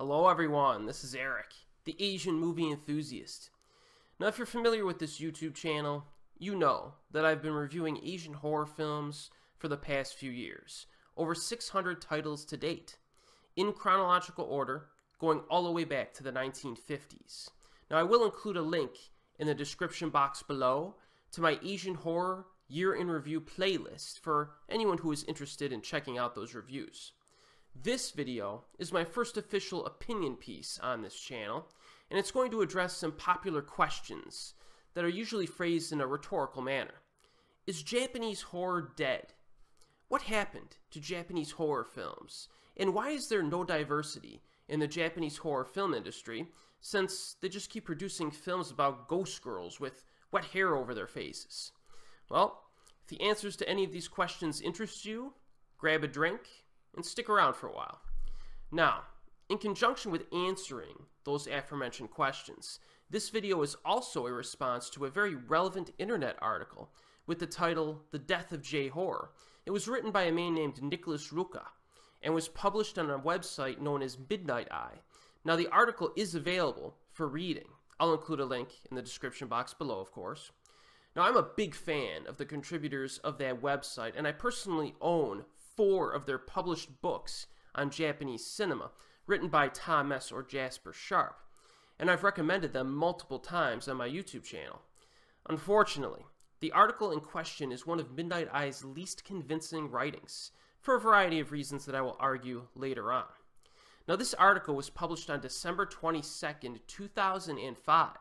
Hello everyone, this is Eric, the Asian movie enthusiast. Now if you're familiar with this YouTube channel, you know that I've been reviewing Asian horror films for the past few years, over 600 titles to date, in chronological order, going all the way back to the 1950s. Now I will include a link in the description box below to my Asian horror year in review playlist for anyone who is interested in checking out those reviews. This video is my first official opinion piece on this channel, and it's going to address some popular questions that are usually phrased in a rhetorical manner. Is Japanese horror dead? What happened to Japanese horror films? And why is there no diversity in the Japanese horror film industry, since they just keep producing films about ghost girls with wet hair over their faces? Well, if the answers to any of these questions interest you, grab a drink and stick around for a while. Now, in conjunction with answering those aforementioned questions, this video is also a response to a very relevant internet article with the title, The Death of J-Horror. It was written by a man named Nicholas Rucka and was published on a website known as Midnight Eye. Now, the article is available for reading. I'll include a link in the description box below, of course. Now, I'm a big fan of the contributors of that website, and I personally own 4 of their published books on Japanese cinema, written by Tom Mes or Jasper Sharp, and I've recommended them multiple times on my YouTube channel. Unfortunately, the article in question is one of Midnight Eye's least convincing writings, for a variety of reasons that I will argue later on. Now, this article was published on December 22nd, 2005,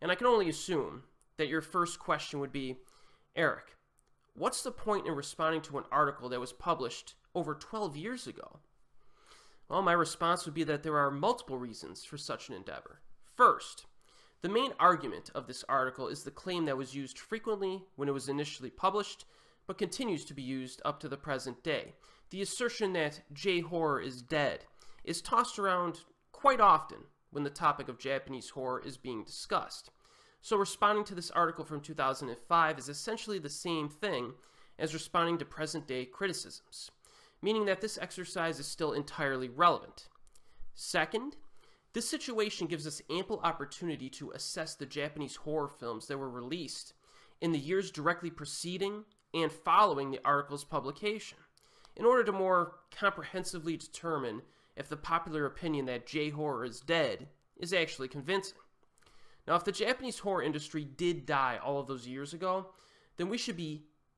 and I can only assume that your first question would be, Eric, what's the point in responding to an article that was published over 12 years ago? Well, my response would be that there are multiple reasons for such an endeavor. First, the main argument of this article is the claim that was used frequently when it was initially published, but continues to be used up to the present day. The assertion that J-horror is dead is tossed around quite often when the topic of Japanese horror is being discussed. So responding to this article from 2005 is essentially the same thing as responding to present-day criticisms, meaning that this exercise is still entirely relevant. Second, this situation gives us ample opportunity to assess the Japanese horror films that were released in the years directly preceding and following the article's publication, in order to more comprehensively determine if the popular opinion that J-horror is dead is actually convincing. Now, if the Japanese horror industry did die all of those years ago, then we should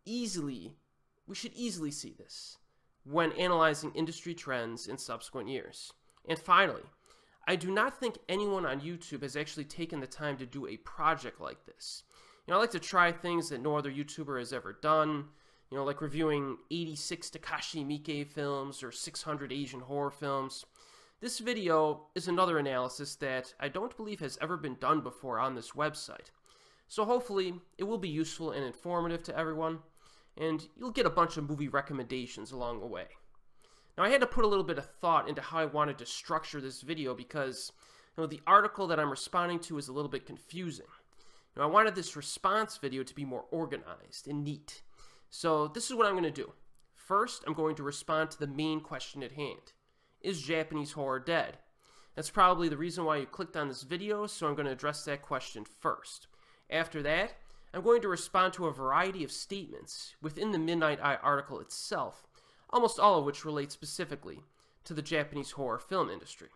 easily see this when analyzing industry trends in subsequent years. And finally, I do not think anyone on YouTube has actually taken the time to do a project like this. You know, I like to try things that no other YouTuber has ever done, you know, like reviewing 86 Takashi Miike films or 600 Asian horror films. This video is another analysis that I don't believe has ever been done before on this website, so hopefully it will be useful and informative to everyone, and you'll get a bunch of movie recommendations along the way. Now, I had to put a little bit of thought into how I wanted to structure this video because, you know, the article that I'm responding to is a little bit confusing. You know, I wanted this response video to be more organized and neat, so this is what I'm going to do. First, I'm going to respond to the main question at hand. Is Japanese horror dead? That's probably the reason why you clicked on this video, so I'm going to address that question first. After that, I'm going to respond to a variety of statements within the Midnight Eye article itself, almost all of which relate specifically to the Japanese horror film industry.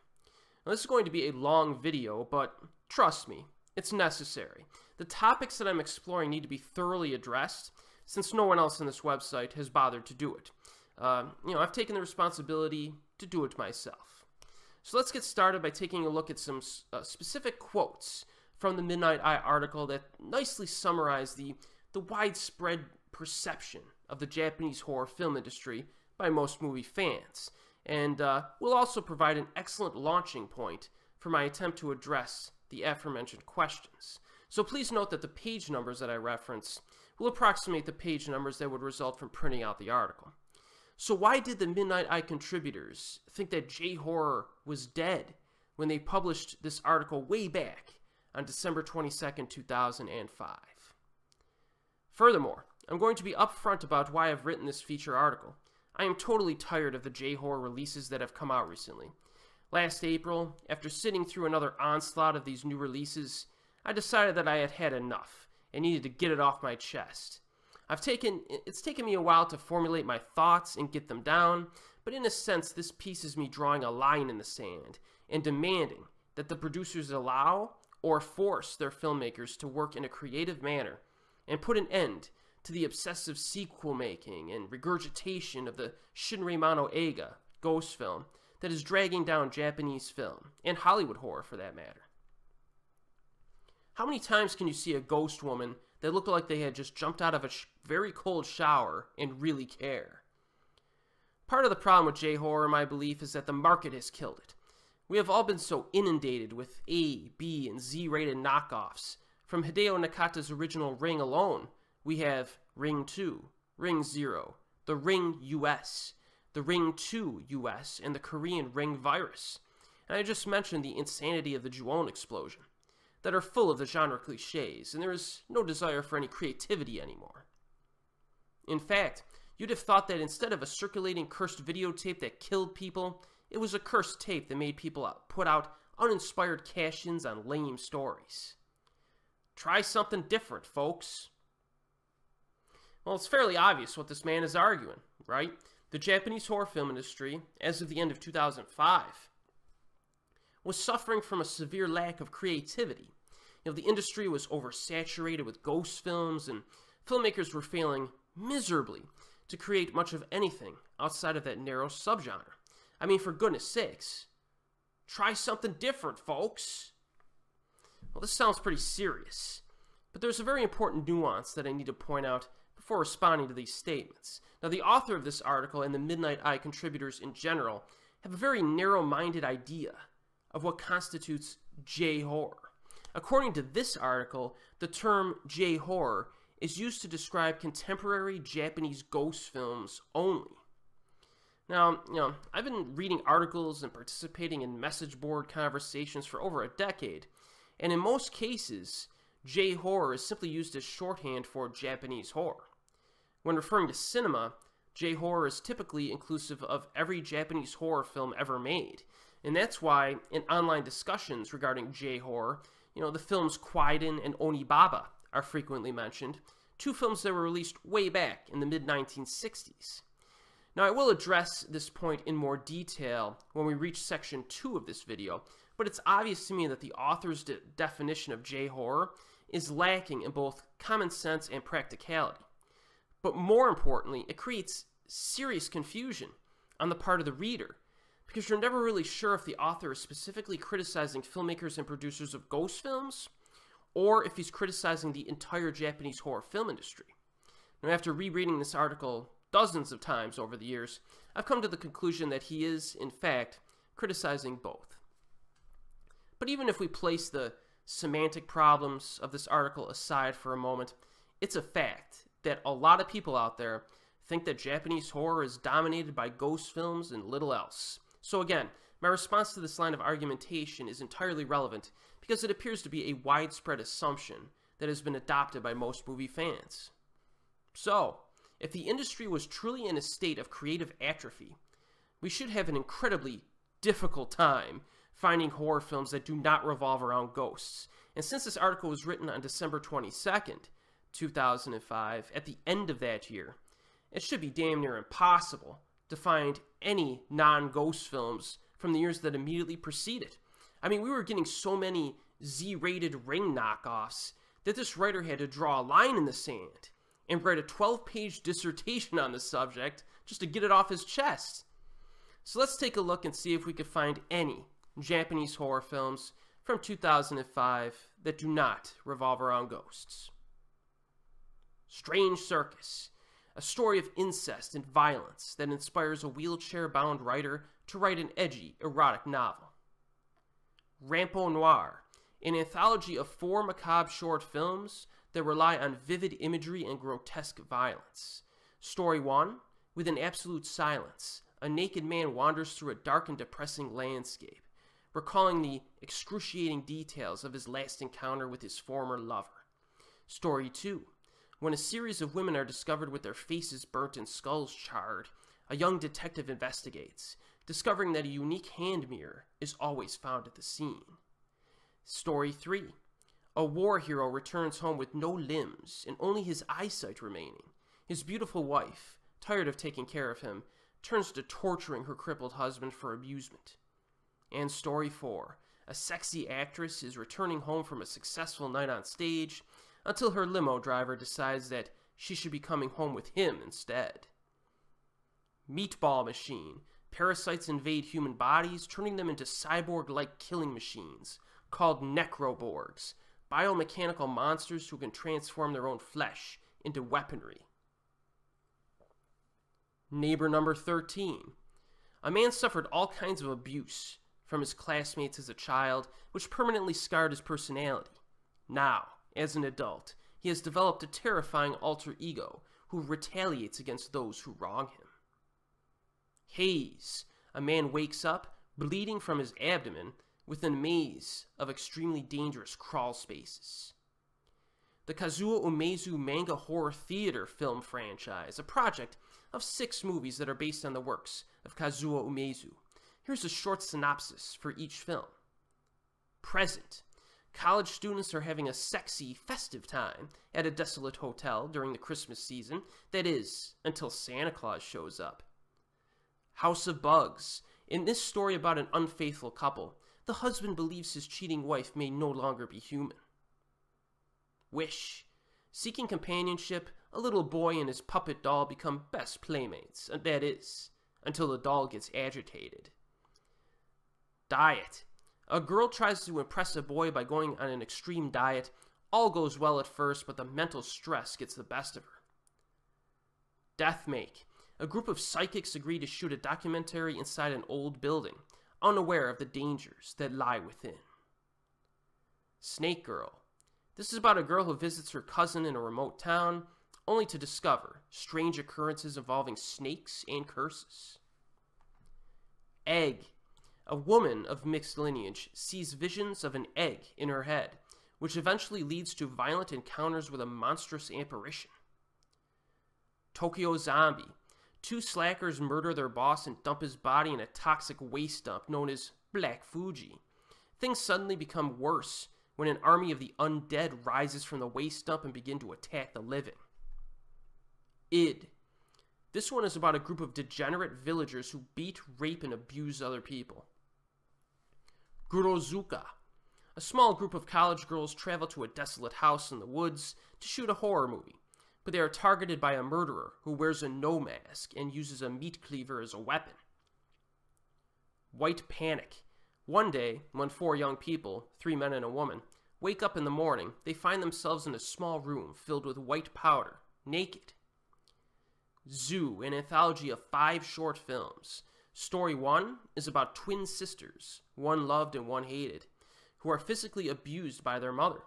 Now, this is going to be a long video, but trust me, it's necessary. The topics that I'm exploring need to be thoroughly addressed, since no one else on this website has bothered to do it. You know, I've taken the responsibility to do it myself. So let's get started by taking a look at some specific quotes from the Midnight Eye article that nicely summarize the widespread perception of the Japanese horror film industry by most movie fans, and will also provide an excellent launching point for my attempt to address the aforementioned questions. So please note that the page numbers that I reference will approximate the page numbers that would result from printing out the article. So why did the Midnight Eye contributors think that J-horror was dead when they published this article way back on December 22nd, 2005? Furthermore, I'm going to be upfront about why I've written this feature article. I am totally tired of the J-horror releases that have come out recently. Last April, after sitting through another onslaught of these new releases, I decided that I had had enough and needed to get it off my chest. It's taken me a while to formulate my thoughts and get them down, but in a sense this piece is me drawing a line in the sand and demanding that the producers allow or force their filmmakers to work in a creative manner and put an end to the obsessive sequel making and regurgitation of the Shinrei Mono Eiga ghost film that is dragging down Japanese film, and Hollywood horror for that matter. How many times can you see a ghost woman that looked like they had just jumped out of a very cold shower and really care? Part of the problem with J-Horror, in my belief, is that the market has killed it. We have all been so inundated with A, B, and Z-rated knockoffs. From Hideo Nakata's original Ring alone, we have Ring 2, Ring 0, the Ring US, the Ring 2 US, and the Korean Ring Virus. And I just mentioned the insanity of the Ju-on explosion, that are full of the genre cliches, and there is no desire for any creativity anymore. In fact, you'd have thought that instead of a circulating cursed videotape that killed people, it was a cursed tape that made people put out uninspired cash-ins on lame stories. Try something different, folks. Well, it's fairly obvious what this man is arguing, right? The Japanese horror film industry, as of the end of 2005, was suffering from a severe lack of creativity. You know, the industry was oversaturated with ghost films, and filmmakers were failing miserably to create much of anything outside of that narrow subgenre. I mean, for goodness sakes, try something different, folks. Well, this sounds pretty serious, but there's a very important nuance that I need to point out before responding to these statements. Now, the author of this article and the Midnight Eye contributors in general have a very narrow-minded idea of what constitutes J-horror. According to this article, the term J-horror is used to describe contemporary Japanese ghost films only. Now, you know, I've been reading articles and participating in message board conversations for over a decade, and in most cases, J-horror is simply used as shorthand for Japanese horror. When referring to cinema, J-horror is typically inclusive of every Japanese horror film ever made, and that's why, in online discussions regarding J-horror, you know, the films Kwaidan and Onibaba are frequently mentioned, two films that were released way back in the mid-1960s. Now, I will address this point in more detail when we reach section 2 of this video, but it's obvious to me that the author's definition of J-horror is lacking in both common sense and practicality. But more importantly, it creates serious confusion on the part of the reader, because you're never really sure if the author is specifically criticizing filmmakers and producers of ghost films, or if he's criticizing the entire Japanese horror film industry. Now, after rereading this article dozens of times over the years, I've come to the conclusion that he is, in fact, criticizing both. But even if we place the semantic problems of this article aside for a moment, it's a fact that a lot of people out there think that Japanese horror is dominated by ghost films and little else. So again, my response to this line of argumentation is entirely relevant because it appears to be a widespread assumption that has been adopted by most movie fans. So, if the industry was truly in a state of creative atrophy, we should have an incredibly difficult time finding horror films that do not revolve around ghosts. And since this article was written on December 22nd, 2005, at the end of that year, it should be damn near impossible to find any non-ghost films from the years that immediately preceded. I mean, we were getting so many Z-rated Ring knockoffs that this writer had to draw a line in the sand and write a 12-page dissertation on the subject just to get it off his chest. So let's take a look and see if we could find any Japanese horror films from 2005 that do not revolve around ghosts. Strange Circus, a story of incest and violence that inspires a wheelchair-bound writer to write an edgy, erotic novel. Rampo Noir, an anthology of 4 macabre short films that rely on vivid imagery and grotesque violence. Story 1, with an absolute silence, a naked man wanders through a dark and depressing landscape, recalling the excruciating details of his last encounter with his former lover. Story 2, when a series of women are discovered with their faces burnt and skulls charred, a young detective investigates, discovering that a unique hand mirror is always found at the scene. Story 3. A war hero returns home with no limbs and only his eyesight remaining. His beautiful wife, tired of taking care of him, turns to torturing her crippled husband for amusement. And Story 4. A sexy actress is returning home from a successful night on stage until her limo driver decides that she should be coming home with him instead. Meatball Machine. Parasites invade human bodies, turning them into cyborg-like killing machines called necroborgs, biomechanical monsters who can transform their own flesh into weaponry. Neighbor number 13. A man suffered all kinds of abuse from his classmates as a child, which permanently scarred his personality. Now, as an adult, he has developed a terrifying alter ego who retaliates against those who wrong him. Haze. A man wakes up, bleeding from his abdomen, within a maze of extremely dangerous crawl spaces. The Kazuo Umezu manga horror theater film franchise, a project of 6 movies that are based on the works of Kazuo Umezu. Here's a short synopsis for each film. Present. College students are having a sexy, festive time at a desolate hotel during the Christmas season, that is, until Santa Claus shows up. House of Bugs. In this story about an unfaithful couple, the husband believes his cheating wife may no longer be human. Wish. Seeking companionship, a little boy and his puppet doll become best playmates, and that is, until the doll gets agitated. Diet. A girl tries to impress a boy by going on an extreme diet. All goes well at first, but the mental stress gets the best of her. Deathmake. A group of psychics agree to shoot a documentary inside an old building, unaware of the dangers that lie within. Snake Girl. This is about a girl who visits her cousin in a remote town, only to discover strange occurrences involving snakes and curses. Egg. A woman of mixed lineage sees visions of an egg in her head, which eventually leads to violent encounters with a monstrous apparition. Tokyo Zombie. 2 slackers murder their boss and dump his body in a toxic waste dump known as Black Fuji. Things suddenly become worse when an army of the undead rises from the waste dump and begin to attack the living. Id. This one is about a group of degenerate villagers who beat, rape, and abuse other people. Gurozuka. A small group of college girls travel to a desolate house in the woods to shoot a horror movie, but they are targeted by a murderer who wears a no mask and uses a meat cleaver as a weapon. White Panic. One day, when 4 young people, 3 men and a woman, wake up in the morning, they find themselves in a small room filled with white powder, naked. Zoo, an anthology of 5 short films. Story 1 is about twin sisters, one loved and one hated, who are physically abused by their mother.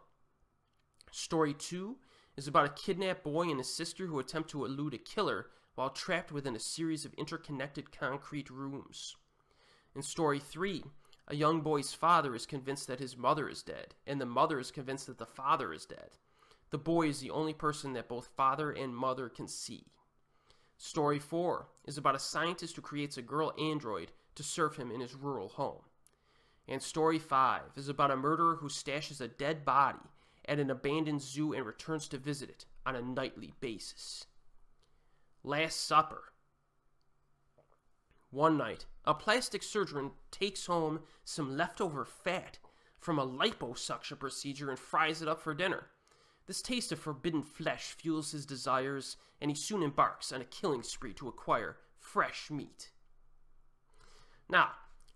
Story 2 is about a kidnapped boy and his sister who attempt to elude a killer while trapped within a series of interconnected concrete rooms. In Story 3, a young boy's father is convinced that his mother is dead, and the mother is convinced that the father is dead. The boy is the only person that both father and mother can see. Story 4 is about a scientist who creates a girl android to serve him in his rural home. And Story 5 is about a murderer who stashes a dead body at an abandoned zoo and returns to visit it on a nightly basis. Last Supper. One night, a plastic surgeon takes home some leftover fat from a liposuction procedure and fries it up for dinner. This taste of forbidden flesh fuels his desires, and he soon embarks on a killing spree to acquire fresh meat. Now,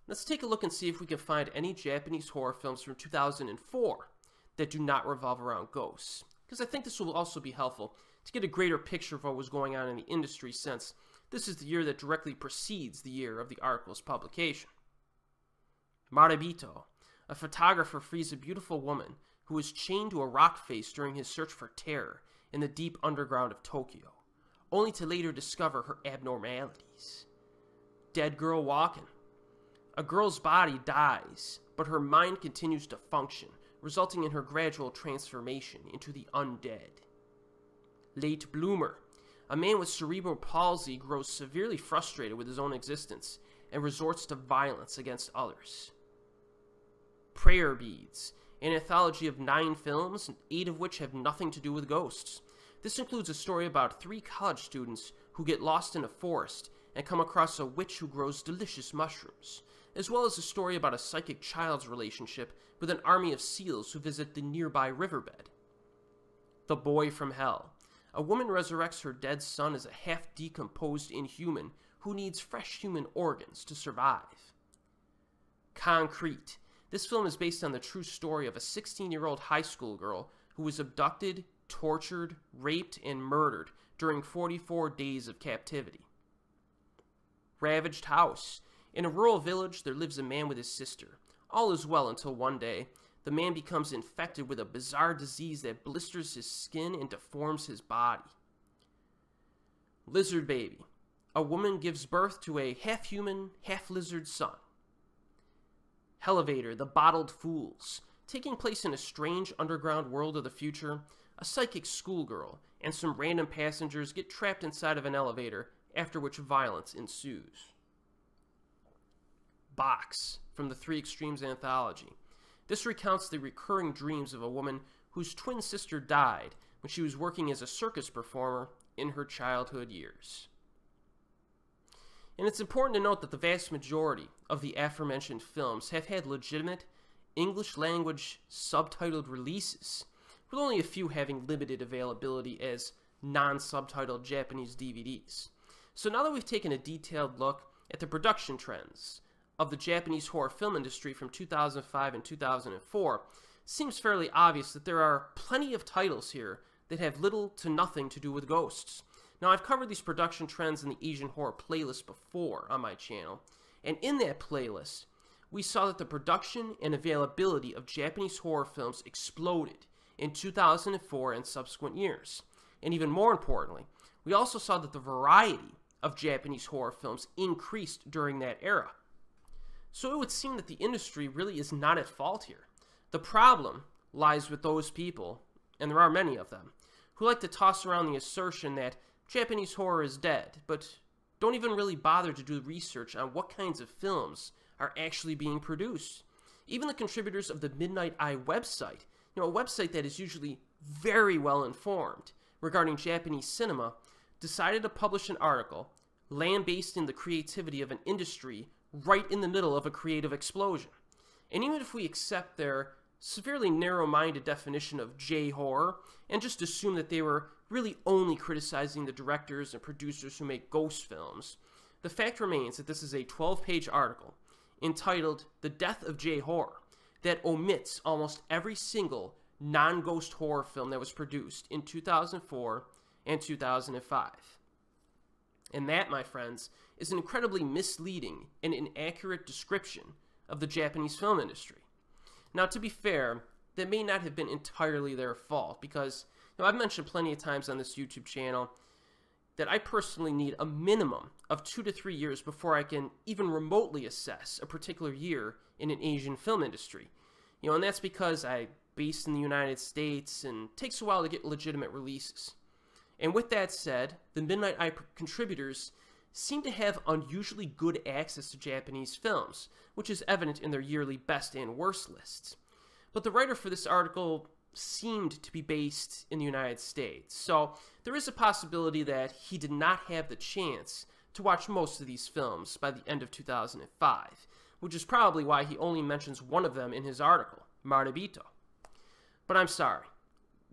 let's take a look and see if we can find any Japanese horror films from 2004 that do not revolve around ghosts, because I think this will also be helpful to get a greater picture of what was going on in the industry, since this is the year that directly precedes the year of the article's publication. Marabito. A photographer frees a beautiful woman who is chained to a rock face during his search for terror in the deep underground of Tokyo, only to later discover her abnormalities. Dead Girl Walking. A girl's body dies, but her mind continues to function, resulting in her gradual transformation into the undead. Late Bloomer. A man with cerebral palsy grows severely frustrated with his own existence and resorts to violence against others. Prayer beads, an anthology of 9 films, 8 of which have nothing to do with ghosts. This includes a story about 3 college students who get lost in a forest and come across a witch who grows delicious mushrooms, as well as a story about a psychic child's relationship with an army of seals who visit the nearby riverbed. The Boy from Hell. A woman resurrects her dead son as a half-decomposed inhuman who needs fresh human organs to survive. Concrete. This film is based on the true story of a 16-year-old high school girl who was abducted, tortured, raped, and murdered during 44 days of captivity. Ravaged House. In a rural village, there lives a man with his sister. All is well until one day, the man becomes infected with a bizarre disease that blisters his skin and deforms his body. Lizard Baby. A woman gives birth to a half-human, half-lizard son. Hellevator, The Bottled Fools. Taking place in a strange underground world of the future, a psychic schoolgirl and some random passengers get trapped inside of an elevator, after which violence ensues. Box, from the Three Extremes anthology. This recounts the recurring dreams of a woman whose twin sister died when she was working as a circus performer in her childhood years. And it's important to note that the vast majority of the aforementioned films have had legitimate English-language subtitled releases, with only a few having limited availability as non-subtitled Japanese DVDs. So now that we've taken a detailed look at the production trends of the Japanese horror film industry from 2005 and 2004, it seems fairly obvious that there are plenty of titles here that have little to nothing to do with ghosts. Now, I've covered these production trends in the Asian horror playlist before on my channel, and in that playlist, we saw that the production and availability of Japanese horror films exploded in 2004 and subsequent years. And even more importantly, we also saw that the variety of Japanese horror films increased during that era. So it would seem that the industry really is not at fault here. The problem lies with those people, and there are many of them, who like to toss around the assertion that Japanese horror is dead, but don't even really bother to do research on what kinds of films are actually being produced. Even the contributors of the Midnight Eye website, you know, a website that is usually very well informed regarding Japanese cinema, decided to publish an article lambasting the creativity of an industry right in the middle of a creative explosion. And even if we accept their severely narrow-minded definition of J-Horror and just assume that they were really only criticizing the directors and producers who make ghost films, the fact remains that this is a 12-page article entitled The Death of J-Horror that omits almost every single non-ghost horror film that was produced in 2004 and 2005. And that, my friends, is an incredibly misleading and inaccurate description of the Japanese film industry. Now, to be fair, that may not have been entirely their fault, because, you know, I've mentioned plenty of times on this YouTube channel that I personally need a minimum of 2 to 3 years before I can even remotely assess a particular year in an Asian film industry. You know, and that's because I'm based in the United States and it takes a while to get legitimate releases. And with that said, the Midnight Eye contributors seem to have unusually good access to Japanese films, which is evident in their yearly best and worst lists. But the writer for this article seemed to be based in the United States, so there is a possibility that he did not have the chance to watch most of these films by the end of 2005, which is probably why he only mentions one of them in his article, Marabito. But I'm sorry.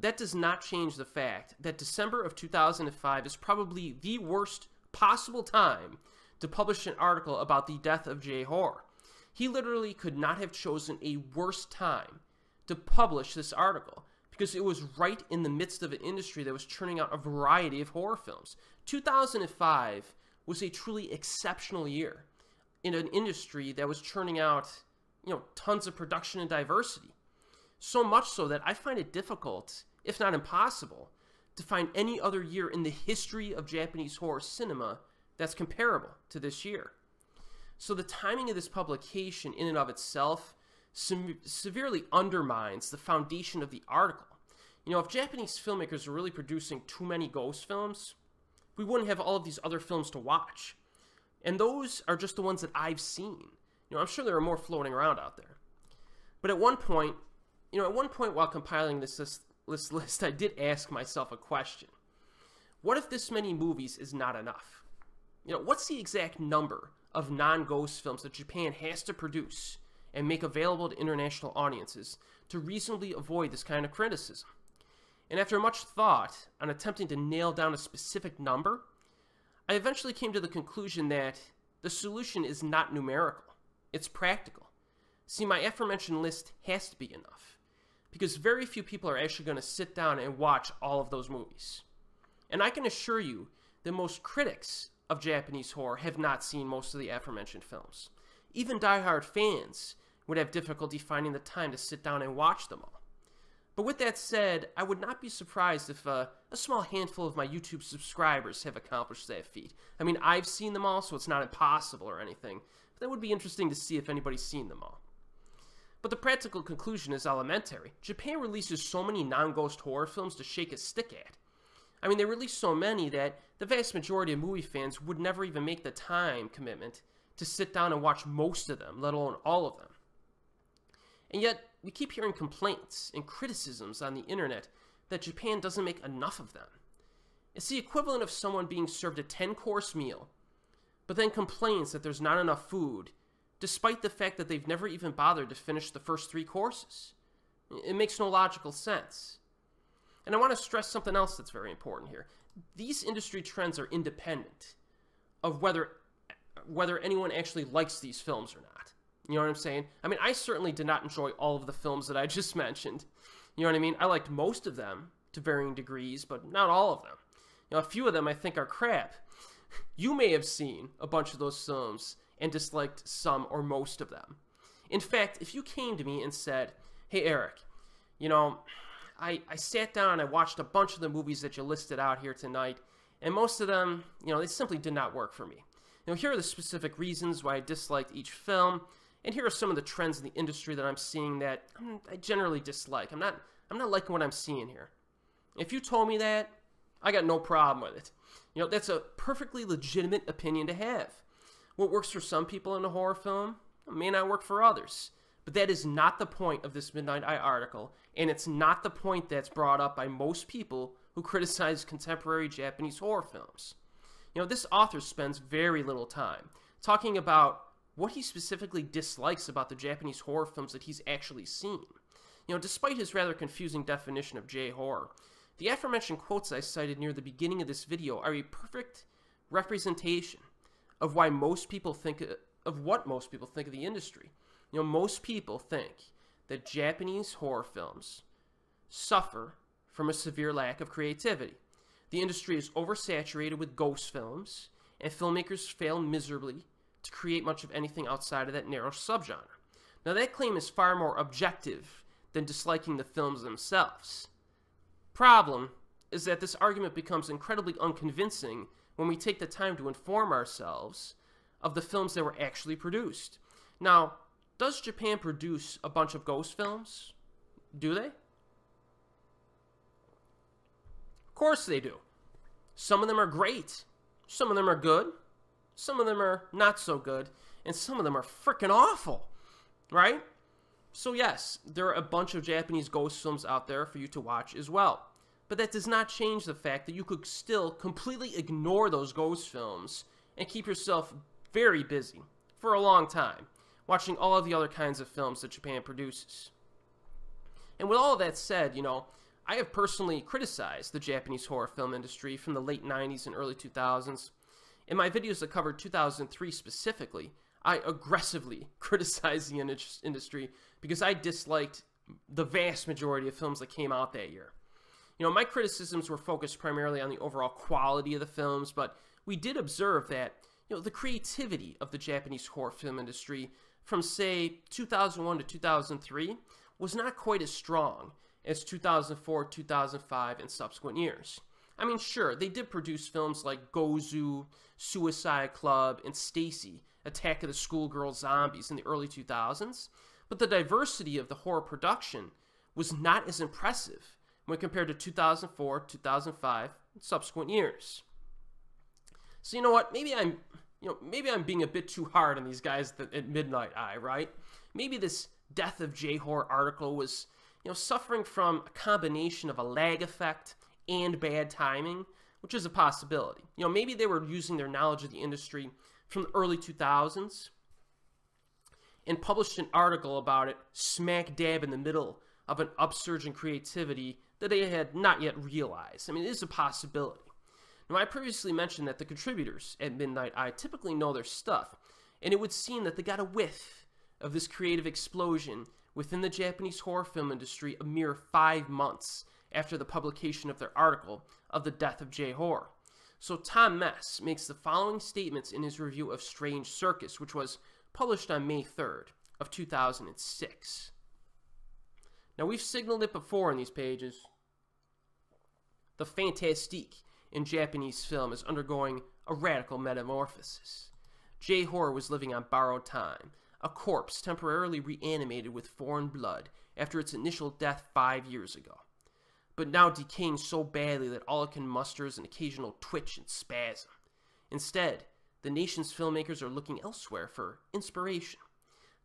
That does not change the fact that December of 2005 is probably the worst possible time to publish an article about the death of J-Horror. He literally could not have chosen a worse time to publish this article, because it was right in the midst of an industry that was churning out a variety of horror films. 2005 was a truly exceptional year in an industry that was churning out, you know, tons of production and diversity. So much so that I find it difficult, if not impossible, to find any other year in the history of Japanese horror cinema that's comparable to this year. So the timing of this publication in and of itself severely undermines the foundation of the article. You know, if Japanese filmmakers were really producing too many ghost films, we wouldn't have all of these other films to watch. And those are just the ones that I've seen. You know, I'm sure there are more floating around out there. But at one point, you know, while compiling this list, I did ask myself a question. What if this many movies is not enough? You know, what's the exact number of non-ghost films that Japan has to produce and make available to international audiences to reasonably avoid this kind of criticism? And after much thought on attempting to nail down a specific number, I eventually came to the conclusion that the solution is not numerical. It's practical. See, my aforementioned list has to be enough, because very few people are actually going to sit down and watch all of those movies. And I can assure you that most critics of Japanese horror have not seen most of the aforementioned films. Even diehard fans would have difficulty finding the time to sit down and watch them all. But with that said, I would not be surprised if a small handful of my YouTube subscribers have accomplished that feat. I mean, I've seen them all, so it's not impossible or anything, but that would be interesting to see if anybody's seen them all. But the practical conclusion is elementary. Japan releases so many non-ghost horror films to shake a stick at. I mean, they release so many that the vast majority of movie fans would never even make the time commitment to sit down and watch most of them, let alone all of them. And yet, we keep hearing complaints and criticisms on the internet that Japan doesn't make enough of them. It's the equivalent of someone being served a 10-course meal, but then complains that there's not enough food, despite the fact that they've never even bothered to finish the first 3 courses. It makes no logical sense. And I want to stress something else that's very important here. These industry trends are independent of whether anyone actually likes these films or not. You know what I'm saying? I mean, I certainly did not enjoy all of the films that I just mentioned. You know what I mean? I liked most of them to varying degrees, but not all of them. You know, a few of them I think are crap. You may have seen a bunch of those films and disliked some or most of them. In fact, if you came to me and said, "Hey Eric, you know, I sat down and I watched a bunch of the movies that you listed out here tonight, and most of them, you know, they simply did not work for me. You know, here are the specific reasons why I disliked each film, and here are some of the trends in the industry that I'm seeing that I generally dislike. I'm not liking what I'm seeing here." If you told me that, I got no problem with it. You know, that's a perfectly legitimate opinion to have. What works for some people in a horror film may not work for others. But that is not the point of this Midnight Eye article, and it's not the point that's brought up by most people who criticize contemporary Japanese horror films. You know, this author spends very little time talking about what he specifically dislikes about the Japanese horror films that he's actually seen. You know, despite his rather confusing definition of J-horror, the aforementioned quotes I cited near the beginning of this video are a perfect representation of why most people think of what most people think of the industry. You know, most people think that Japanese horror films suffer from a severe lack of creativity. The industry is oversaturated with ghost films, and filmmakers fail miserably to create much of anything outside of that narrow subgenre. Now, that claim is far more objective than disliking the films themselves. Problem is that this argument becomes incredibly unconvincing when we take the time to inform ourselves of the films that were actually produced. Now, does Japan produce a bunch of ghost films? Do they? Of course they do. Some of them are great. Some of them are good. Some of them are not so good. And some of them are freaking awful. Right? So yes, there are a bunch of Japanese ghost films out there for you to watch as well. But that does not change the fact that you could still completely ignore those ghost films and keep yourself very busy for a long time, watching all of the other kinds of films that Japan produces. And with all of that said, you know, I have personally criticized the Japanese horror film industry from the late 90s and early 2000s. In my videos that covered 2003 specifically, I aggressively criticized the industry because I disliked the vast majority of films that came out that year. You know, my criticisms were focused primarily on the overall quality of the films, but we did observe that, you know, the creativity of the Japanese horror film industry from, say, 2001 to 2003 was not quite as strong as 2004, 2005, and subsequent years. I mean, sure, they did produce films like Gozu, Suicide Club, and Stacy, Attack of the Schoolgirl Zombies in the early 2000s, but the diversity of the horror production was not as impressive when compared to 2004, 2005, and subsequent years. So you know what, maybe I'm you know, maybe I'm being a bit too hard on these guys at Midnight Eye, right? Maybe this Death of J-Horror article was, you know, suffering from a combination of a lag effect and bad timing, which is a possibility. You know, maybe they were using their knowledge of the industry from the early 2000s and published an article about it smack dab in the middle of an upsurge in creativity that they had not yet realized. I mean, it is a possibility. Now, I previously mentioned that the contributors at Midnight Eye typically know their stuff, and it would seem that they got a whiff of this creative explosion within the Japanese horror film industry a mere 5 months after the publication of their article of the Death of J-Horror. So Tom Mes makes the following statements in his review of Strange Circus, which was published on May 3rd of 2006. Now, we've signaled it before in these pages. The fantastique in Japanese film is undergoing a radical metamorphosis. J-Horror was living on borrowed time, a corpse temporarily reanimated with foreign blood after its initial death 5 years ago, but now decaying so badly that all it can muster is an occasional twitch and spasm. Instead, the nation's filmmakers are looking elsewhere for inspiration,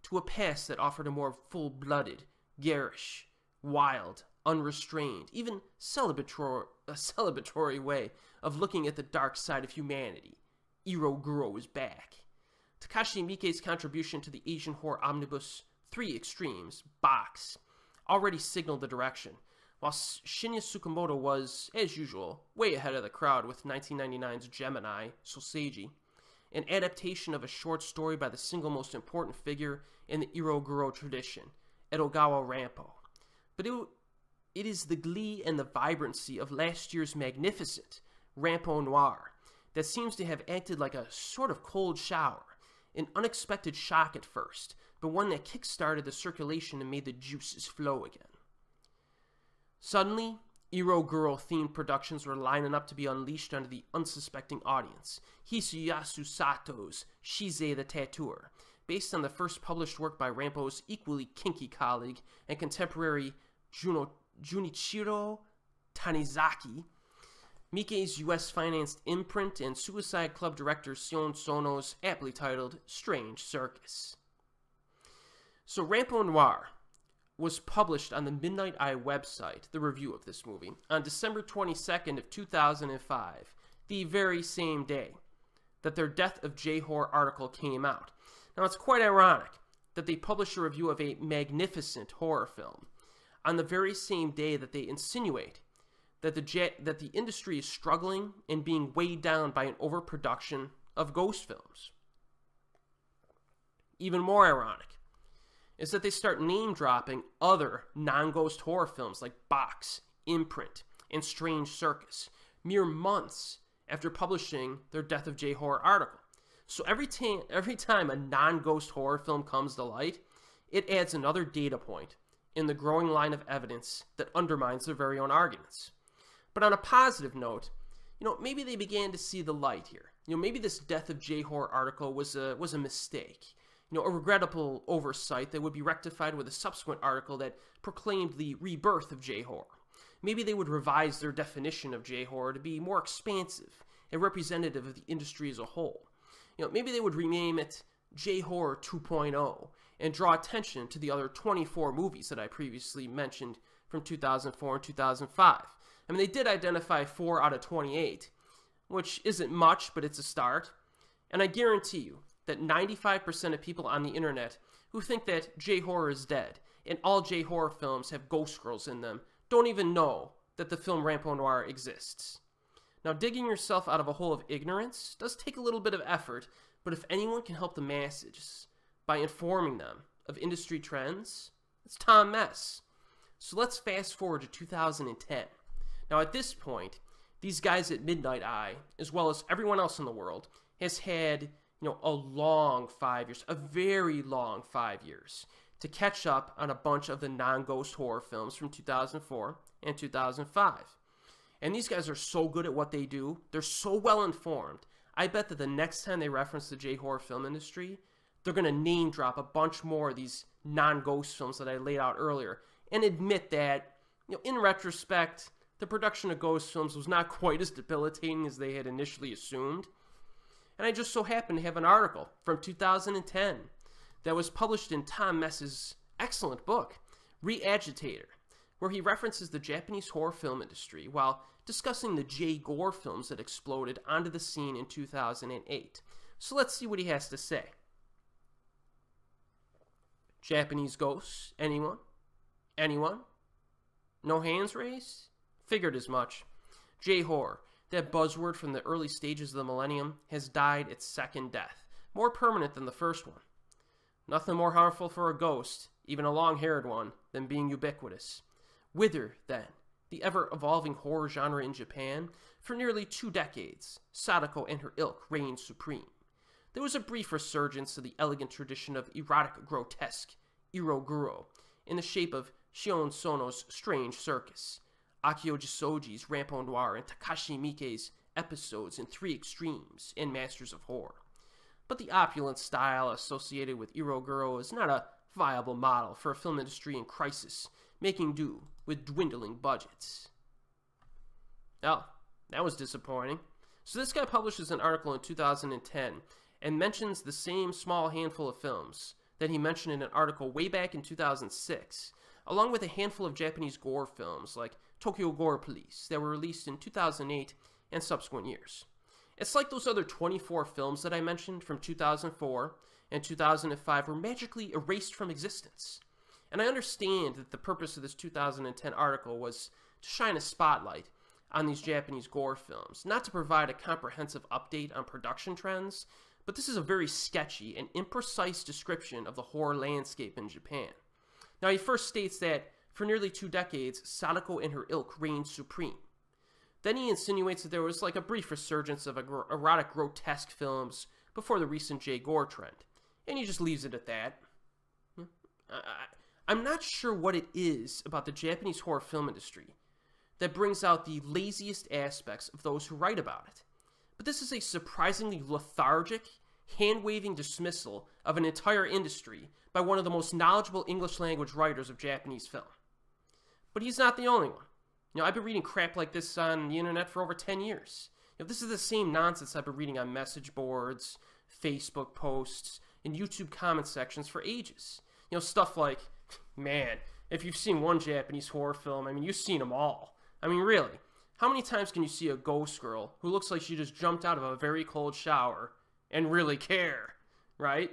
to a past that offered a more full-blooded, garish, wild, unrestrained, even celebratory way of looking at the dark side of humanity. Iroguro is back. Takashi Miike's contribution to the Asian horror omnibus Three Extremes, Box, already signaled the direction, while Shinya Tsukamoto was, as usual, way ahead of the crowd with 1999's Gemini, Soseiji, an adaptation of a short story by the single most important figure in the Iroguro tradition, Edogawa Rampo. But it is the glee and the vibrancy of last year's magnificent Rampo Noir that seems to have acted like a sort of cold shower, an unexpected shock at first, but one that kick-started the circulation and made the juices flow again. Suddenly, Iroguro-themed productions were lining up to be unleashed onto the unsuspecting audience. Hisuyasu Sato's Shize the Tattooer, based on the first published work by Rampo's equally kinky colleague and contemporary Junichiro Tanizaki, Miike's U.S.-financed imprint, and Suicide Club director Shion Sono's aptly titled Strange Circus. So Rampo Noir was published on the Midnight Eye website, the review of this movie, on December 22nd of 2005, the very same day that their Death of J-Horror article came out. Now, it's quite ironic that they published a review of a magnificent horror film on the very same day that they insinuate that the industry is struggling and being weighed down by an overproduction of ghost films. Even more ironic is that they start name-dropping other non-ghost horror films like Box, Imprint, and Strange Circus, mere months after publishing their Death of J-Horror article. So every time a non-ghost horror film comes to light, it adds another data point in the growing line of evidence that undermines their very own arguments. But on a positive note, you know, maybe they began to see the light here. You know, maybe this Death of J-Horror article was a mistake. You know, a regrettable oversight that would be rectified with a subsequent article that proclaimed the rebirth of J-Horror. Maybe they would revise their definition of J-Horror to be more expansive and representative of the industry as a whole. You know, maybe they would rename it J-Horror 2.0 and draw attention to the other 24 movies that I previously mentioned from 2004 and 2005. I mean, they did identify 4 out of 28, which isn't much, but it's a start. And I guarantee you that 95% of people on the internet who think that J-Horror is dead and all J-Horror films have ghost girls in them don't even know that the film Rampo Noir exists. Now, digging yourself out of a hole of ignorance does take a little bit of effort, but if anyone can help the masses by informing them of industry trends, it's Tom Mes. So let's fast forward to 2010. Now, at this point, these guys at Midnight Eye, as well as everyone else in the world, has had, you know, a long 5 years, a very long 5 years, to catch up on a bunch of the non-ghost horror films from 2004 and 2005. And these guys are so good at what they do, they're so well informed, I bet that the next time they reference the J-Horror film industry, they're going to name drop a bunch more of these non-ghost films that I laid out earlier, and admit that, you know, in retrospect, the production of ghost films was not quite as debilitating as they had initially assumed, and I just so happened to have an article from 2010 that was published in Tom Mes's excellent book, Re-Agitator, where he references the Japanese horror film industry while discussing the J. Gore films that exploded onto the scene in 2008. So let's see what he has to say. Japanese ghosts? Anyone? Anyone? No hands raised? Figured as much. J-Horror, that buzzword from the early stages of the millennium, has died its second death, more permanent than the first one. Nothing more harmful for a ghost, even a long-haired one, than being ubiquitous. Whither, then, the ever-evolving horror genre in Japan? For nearly 2 decades, Sadako and her ilk reigned supreme. There was a brief resurgence of the elegant tradition of erotic grotesque, iroguro, in the shape of Shion Sono's Strange Circus, Akio Jisoji's Rampo Noir, and Takashi Miike's Episodes in 3 Extremes and Masters of Horror. But the opulent style associated with iroguro is not a viable model for a film industry in crisis, making do with dwindling budgets. Oh, that was disappointing. So this guy publishes an article in 2010 and mentions the same small handful of films that he mentioned in an article way back in 2006, along with a handful of Japanese gore films like Tokyo Gore Police that were released in 2008 and subsequent years. It's like those other 24 films that I mentioned from 2004 and 2005 were magically erased from existence. And I understand that the purpose of this 2010 article was to shine a spotlight on these Japanese gore films, not to provide a comprehensive update on production trends, but this is a very sketchy and imprecise description of the horror landscape in Japan. Now, he first states that, for nearly 2 decades, Sadako and her ilk reigned supreme. Then he insinuates that there was like a brief resurgence of erotic grotesque films before the recent J. Gore trend. And he just leaves it at that. I'm not sure what it is about the Japanese horror film industry that brings out the laziest aspects of those who write about it. But this is a surprisingly lethargic, hand-waving dismissal of an entire industry by one of the most knowledgeable English-language writers of Japanese film. But he's not the only one. You know, I've been reading crap like this on the internet for over 10 years. You know, this is the same nonsense I've been reading on message boards, Facebook posts, and YouTube comment sections for ages. You know, stuff like, man, if you've seen one Japanese horror film, I mean, you've seen them all. I mean, really, how many times can you see a ghost girl who looks like she just jumped out of a very cold shower and really care, right?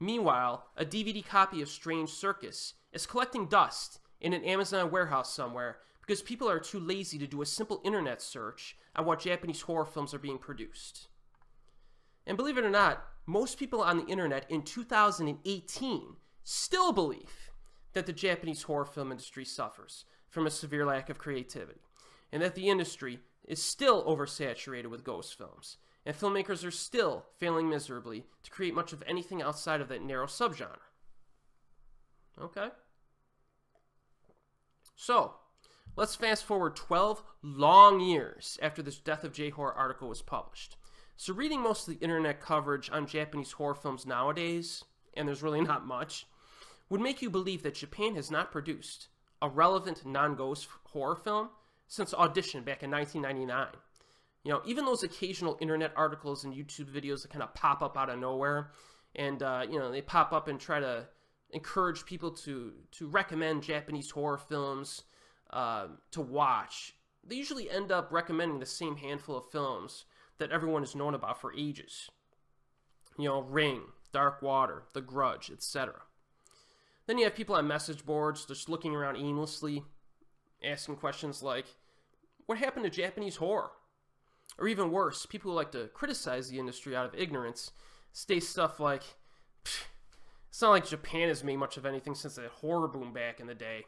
Meanwhile, a DVD copy of Strange Circus is collecting dust in an Amazon warehouse somewhere because people are too lazy to do a simple internet search on what Japanese horror films are being produced. And believe it or not, most people on the internet in 2018 still believe that the Japanese horror film industry suffers from a severe lack of creativity, and that the industry is still oversaturated with ghost films, and filmmakers are still failing miserably to create much of anything outside of that narrow subgenre. Okay. So, let's fast forward 12 long years after this Death of J-Horror article was published. So reading most of the internet coverage on Japanese horror films nowadays, and there's really not much, would make you believe that Japan has not produced a relevant non-ghost horror film since Audition back in 1999. You know, even those occasional internet articles and YouTube videos that kind of pop up out of nowhere, and, you know, they pop up and try to encourage people to recommend Japanese horror films to watch, they usually end up recommending the same handful of films that everyone has known about for ages. You know, Ring, Dark Water, The Grudge, etc. Then you have people on message boards just looking around aimlessly, asking questions like, what happened to Japanese horror? Or even worse, people who like to criticize the industry out of ignorance say stuff like, it's not like Japan has made much of anything since that horror boom back in the day.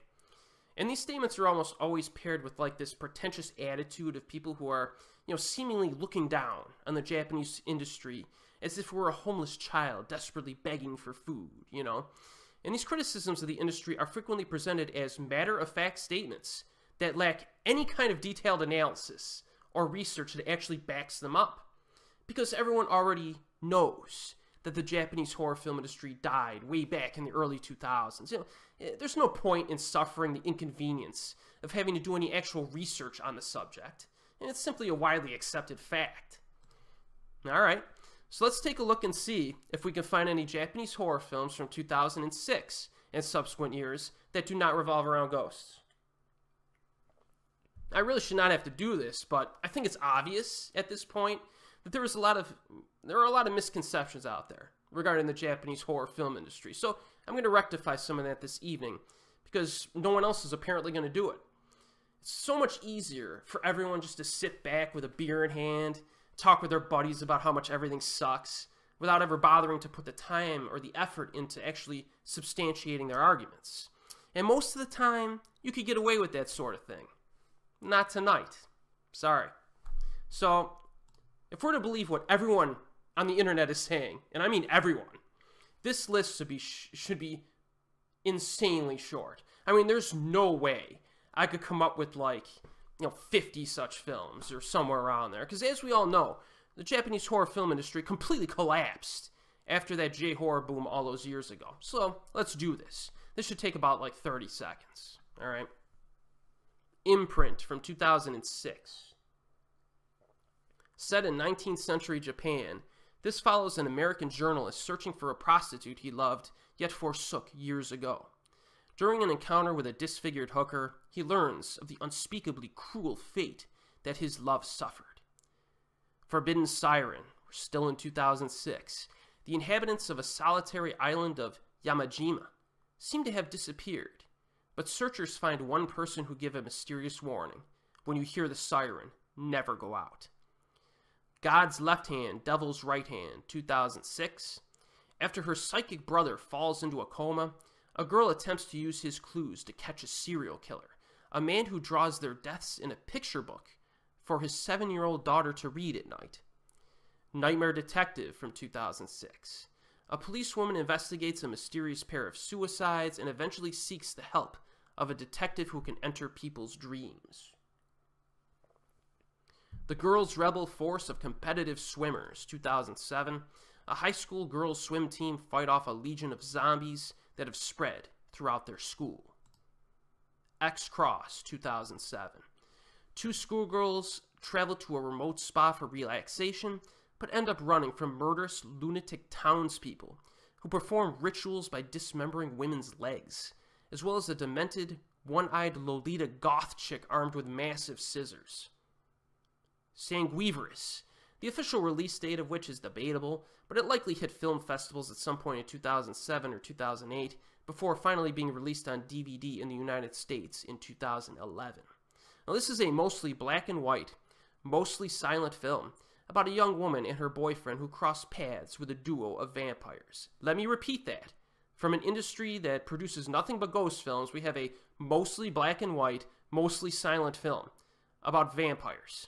And these statements are almost always paired with like this pretentious attitude of people who are, you know, seemingly looking down on the Japanese industry as if we're a homeless child desperately begging for food, you know. And these criticisms of the industry are frequently presented as matter-of-fact statements that lack any kind of detailed analysis or research that actually backs them up, because everyone already knows that the Japanese horror film industry died way back in the early 2000s. You know, there's no point in suffering the inconvenience of having to do any actual research on the subject, and it's simply a widely accepted fact. All right, So let's take a look and see if we can find any Japanese horror films from 2006 and subsequent years that do not revolve around ghosts. I really should not have to do this, but I think it's obvious at this point that there are a lot of misconceptions out there regarding the Japanese horror film industry. So I'm going to rectify some of that this evening, because no one else is apparently going to do it. It's so much easier for everyone just to sit back with a beer in hand, talk with their buddies about how much everything sucks, without ever bothering to put the time or the effort into actually substantiating their arguments. And most of the time, you could get away with that sort of thing. Not tonight. Sorry. So, if we're to believe what everyone on the internet is saying, and I mean everyone, this list should be insanely short. I mean, there's no way I could come up with, like, you know, 50 such films or somewhere around there. Because as we all know, the Japanese horror film industry completely collapsed after that J-Horror boom all those years ago. So, let's do this. This should take about, like, 30 seconds. All right? Imprint from 2006. Set in 19th century Japan, this follows an American journalist searching for a prostitute he loved yet forsook years ago. During an encounter with a disfigured hooker, he learns of the unspeakably cruel fate that his love suffered. Forbidden Siren, we're still in 2006. The inhabitants of a solitary island of Yamajima seem to have disappeared, but searchers find one person who give a mysterious warning. When you hear the siren, never go out. God's Left Hand, Devil's Right Hand, 2006. After her psychic brother falls into a coma, a girl attempts to use his clues to catch a serial killer, a man who draws their deaths in a picture book for his 7-year-old daughter to read at night. Nightmare Detective from 2006. A policewoman investigates a mysterious pair of suicides and eventually seeks the help of a detective who can enter people's dreams. The Girls' Rebel Force of Competitive Swimmers, 2007. A high school girls' swim team fight off a legion of zombies that have spread throughout their school. X-Cross, 2007. Two schoolgirls travel to a remote spa for relaxation, but end up running from murderous lunatic townspeople who perform rituals by dismembering women's legs, as well as a demented, one-eyed Lolita goth chick armed with massive scissors. Sanguivorous, the official release date of which is debatable, but it likely hit film festivals at some point in 2007 or 2008 before finally being released on DVD in the United States in 2011. Now, this is a mostly black and white, mostly silent film about a young woman and her boyfriend who cross paths with a duo of vampires. Let me repeat that. From an industry that produces nothing but ghost films, we have a mostly black and white, mostly silent film about vampires.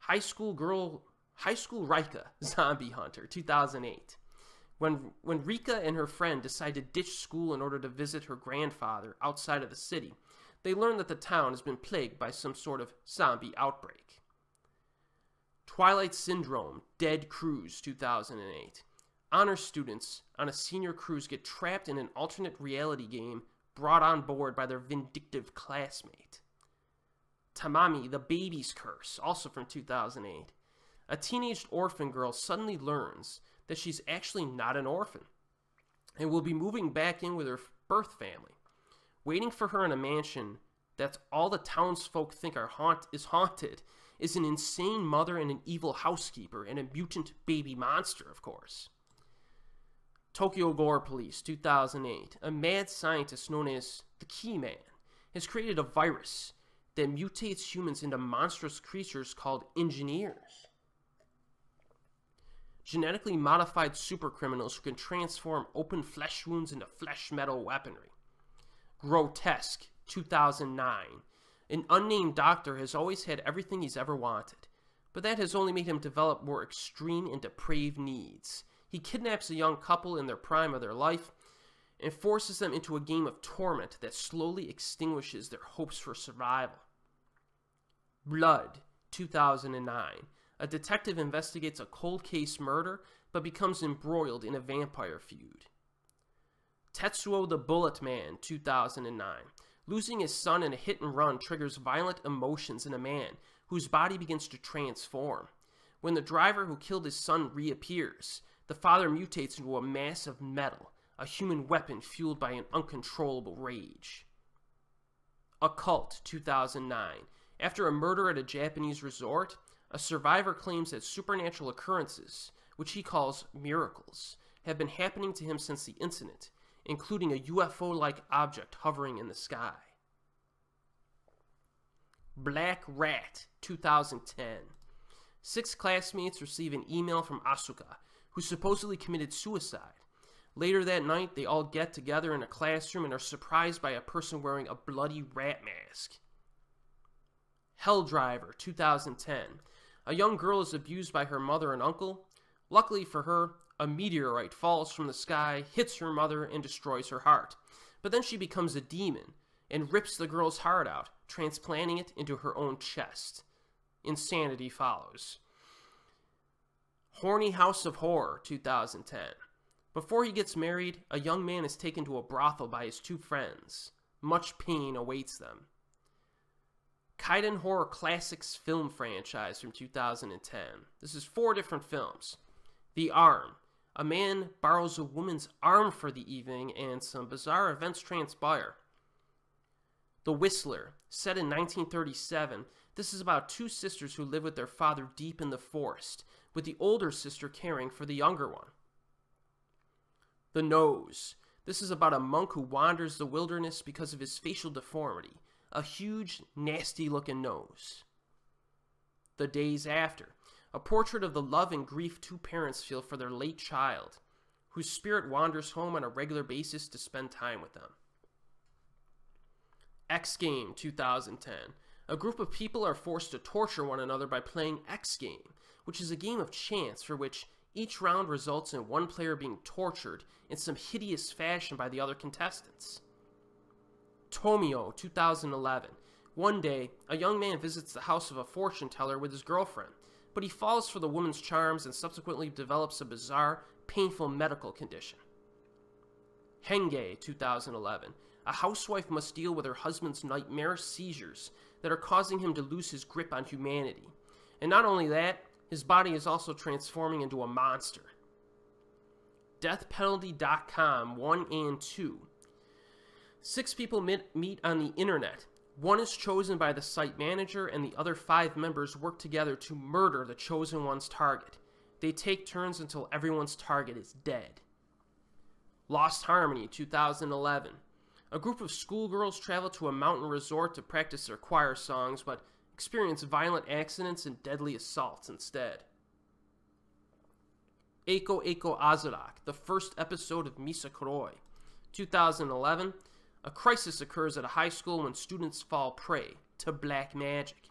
High School Rika Zombie Hunter, 2008. When Rika and her friend decide to ditch school in order to visit her grandfather outside of the city, they learn that the town has been plagued by some sort of zombie outbreak. Twilight Syndrome, Dead Cruise, 2008. Honor students on a senior cruise get trapped in an alternate reality game brought on board by their vindictive classmate. Tamami, The Baby's Curse, also from 2008. A teenaged orphan girl suddenly learns that she's actually not an orphan and will be moving back in with her birth family. Waiting for her in a mansion that all the townsfolk think is haunted is an insane mother and an evil housekeeper and a mutant baby monster, of course. Tokyo Gore Police, 2008. A mad scientist known as the Key Man has created a virus that mutates humans into monstrous creatures called engineers. Genetically modified supercriminals who can transform open flesh wounds into flesh metal weaponry. Grotesque, 2009. An unnamed doctor has always had everything he's ever wanted, but that has only made him develop more extreme and depraved needs. He kidnaps a young couple in their prime of their life and forces them into a game of torment that slowly extinguishes their hopes for survival. Blood, 2009. A detective investigates a cold case murder, but becomes embroiled in a vampire feud. Tetsuo the Bullet Man, 2009. Losing his son in a hit and run triggers violent emotions in a man whose body begins to transform. When the driver who killed his son reappears, the father mutates into a mass of metal, a human weapon fueled by an uncontrollable rage. Occult 2009. After a murder at a Japanese resort, a survivor claims that supernatural occurrences, which he calls miracles, have been happening to him since the incident, including a UFO-like object hovering in the sky. Black Rat 2010. 6 classmates receive an email from Asuka, who supposedly committed suicide. Later that night, they all get together in a classroom and are surprised by a person wearing a bloody rat mask. Helldriver 2010. A young girl is abused by her mother and uncle. Luckily for her, a meteorite falls from the sky, hits her mother, and destroys her heart. But then she becomes a demon and rips the girl's heart out, transplanting it into her own chest. Insanity follows. Horny House of Horror 2010. Before he gets married, a young man is taken to a brothel by his 2 friends. Much pain awaits them. Kaiden Horror Classics film franchise from 2010. This is 4 different films. The Arm. A man borrows a woman's arm for the evening and some bizarre events transpire. The Whistler. Set in 1937, this is about 2 sisters who live with their father deep in the forest, with the older sister caring for the younger one. The Nose. This is about a monk who wanders the wilderness because of his facial deformity. A huge, nasty-looking nose. The Days After. A portrait of the love and grief 2 parents feel for their late child, whose spirit wanders home on a regular basis to spend time with them. X Game 2010. A group of people are forced to torture one another by playing X Game, which is a game of chance for which each round results in one player being tortured in some hideous fashion by the other contestants. Tomio 2011. One day, a young man visits the house of a fortune teller with his girlfriend, but he falls for the woman's charms and subsequently develops a bizarre, painful medical condition. Henge 2011. A housewife must deal with her husband's nightmare seizures that are causing him to lose his grip on humanity. And not only that, his body is also transforming into a monster. Deathpenalty.com 1 and 2. 6 people meet on the internet. 1 is chosen by the site manager and the other 5 members work together to murder the chosen one's target. They take turns until everyone's target is dead. Lost Harmony 2011. A group of schoolgirls travel to a mountain resort to practice their choir songs, but experience violent accidents and deadly assaults instead. Eiko Eiko Azarak, the first episode of Misakuroi. 2011, a crisis occurs at a high school when students fall prey to black magic.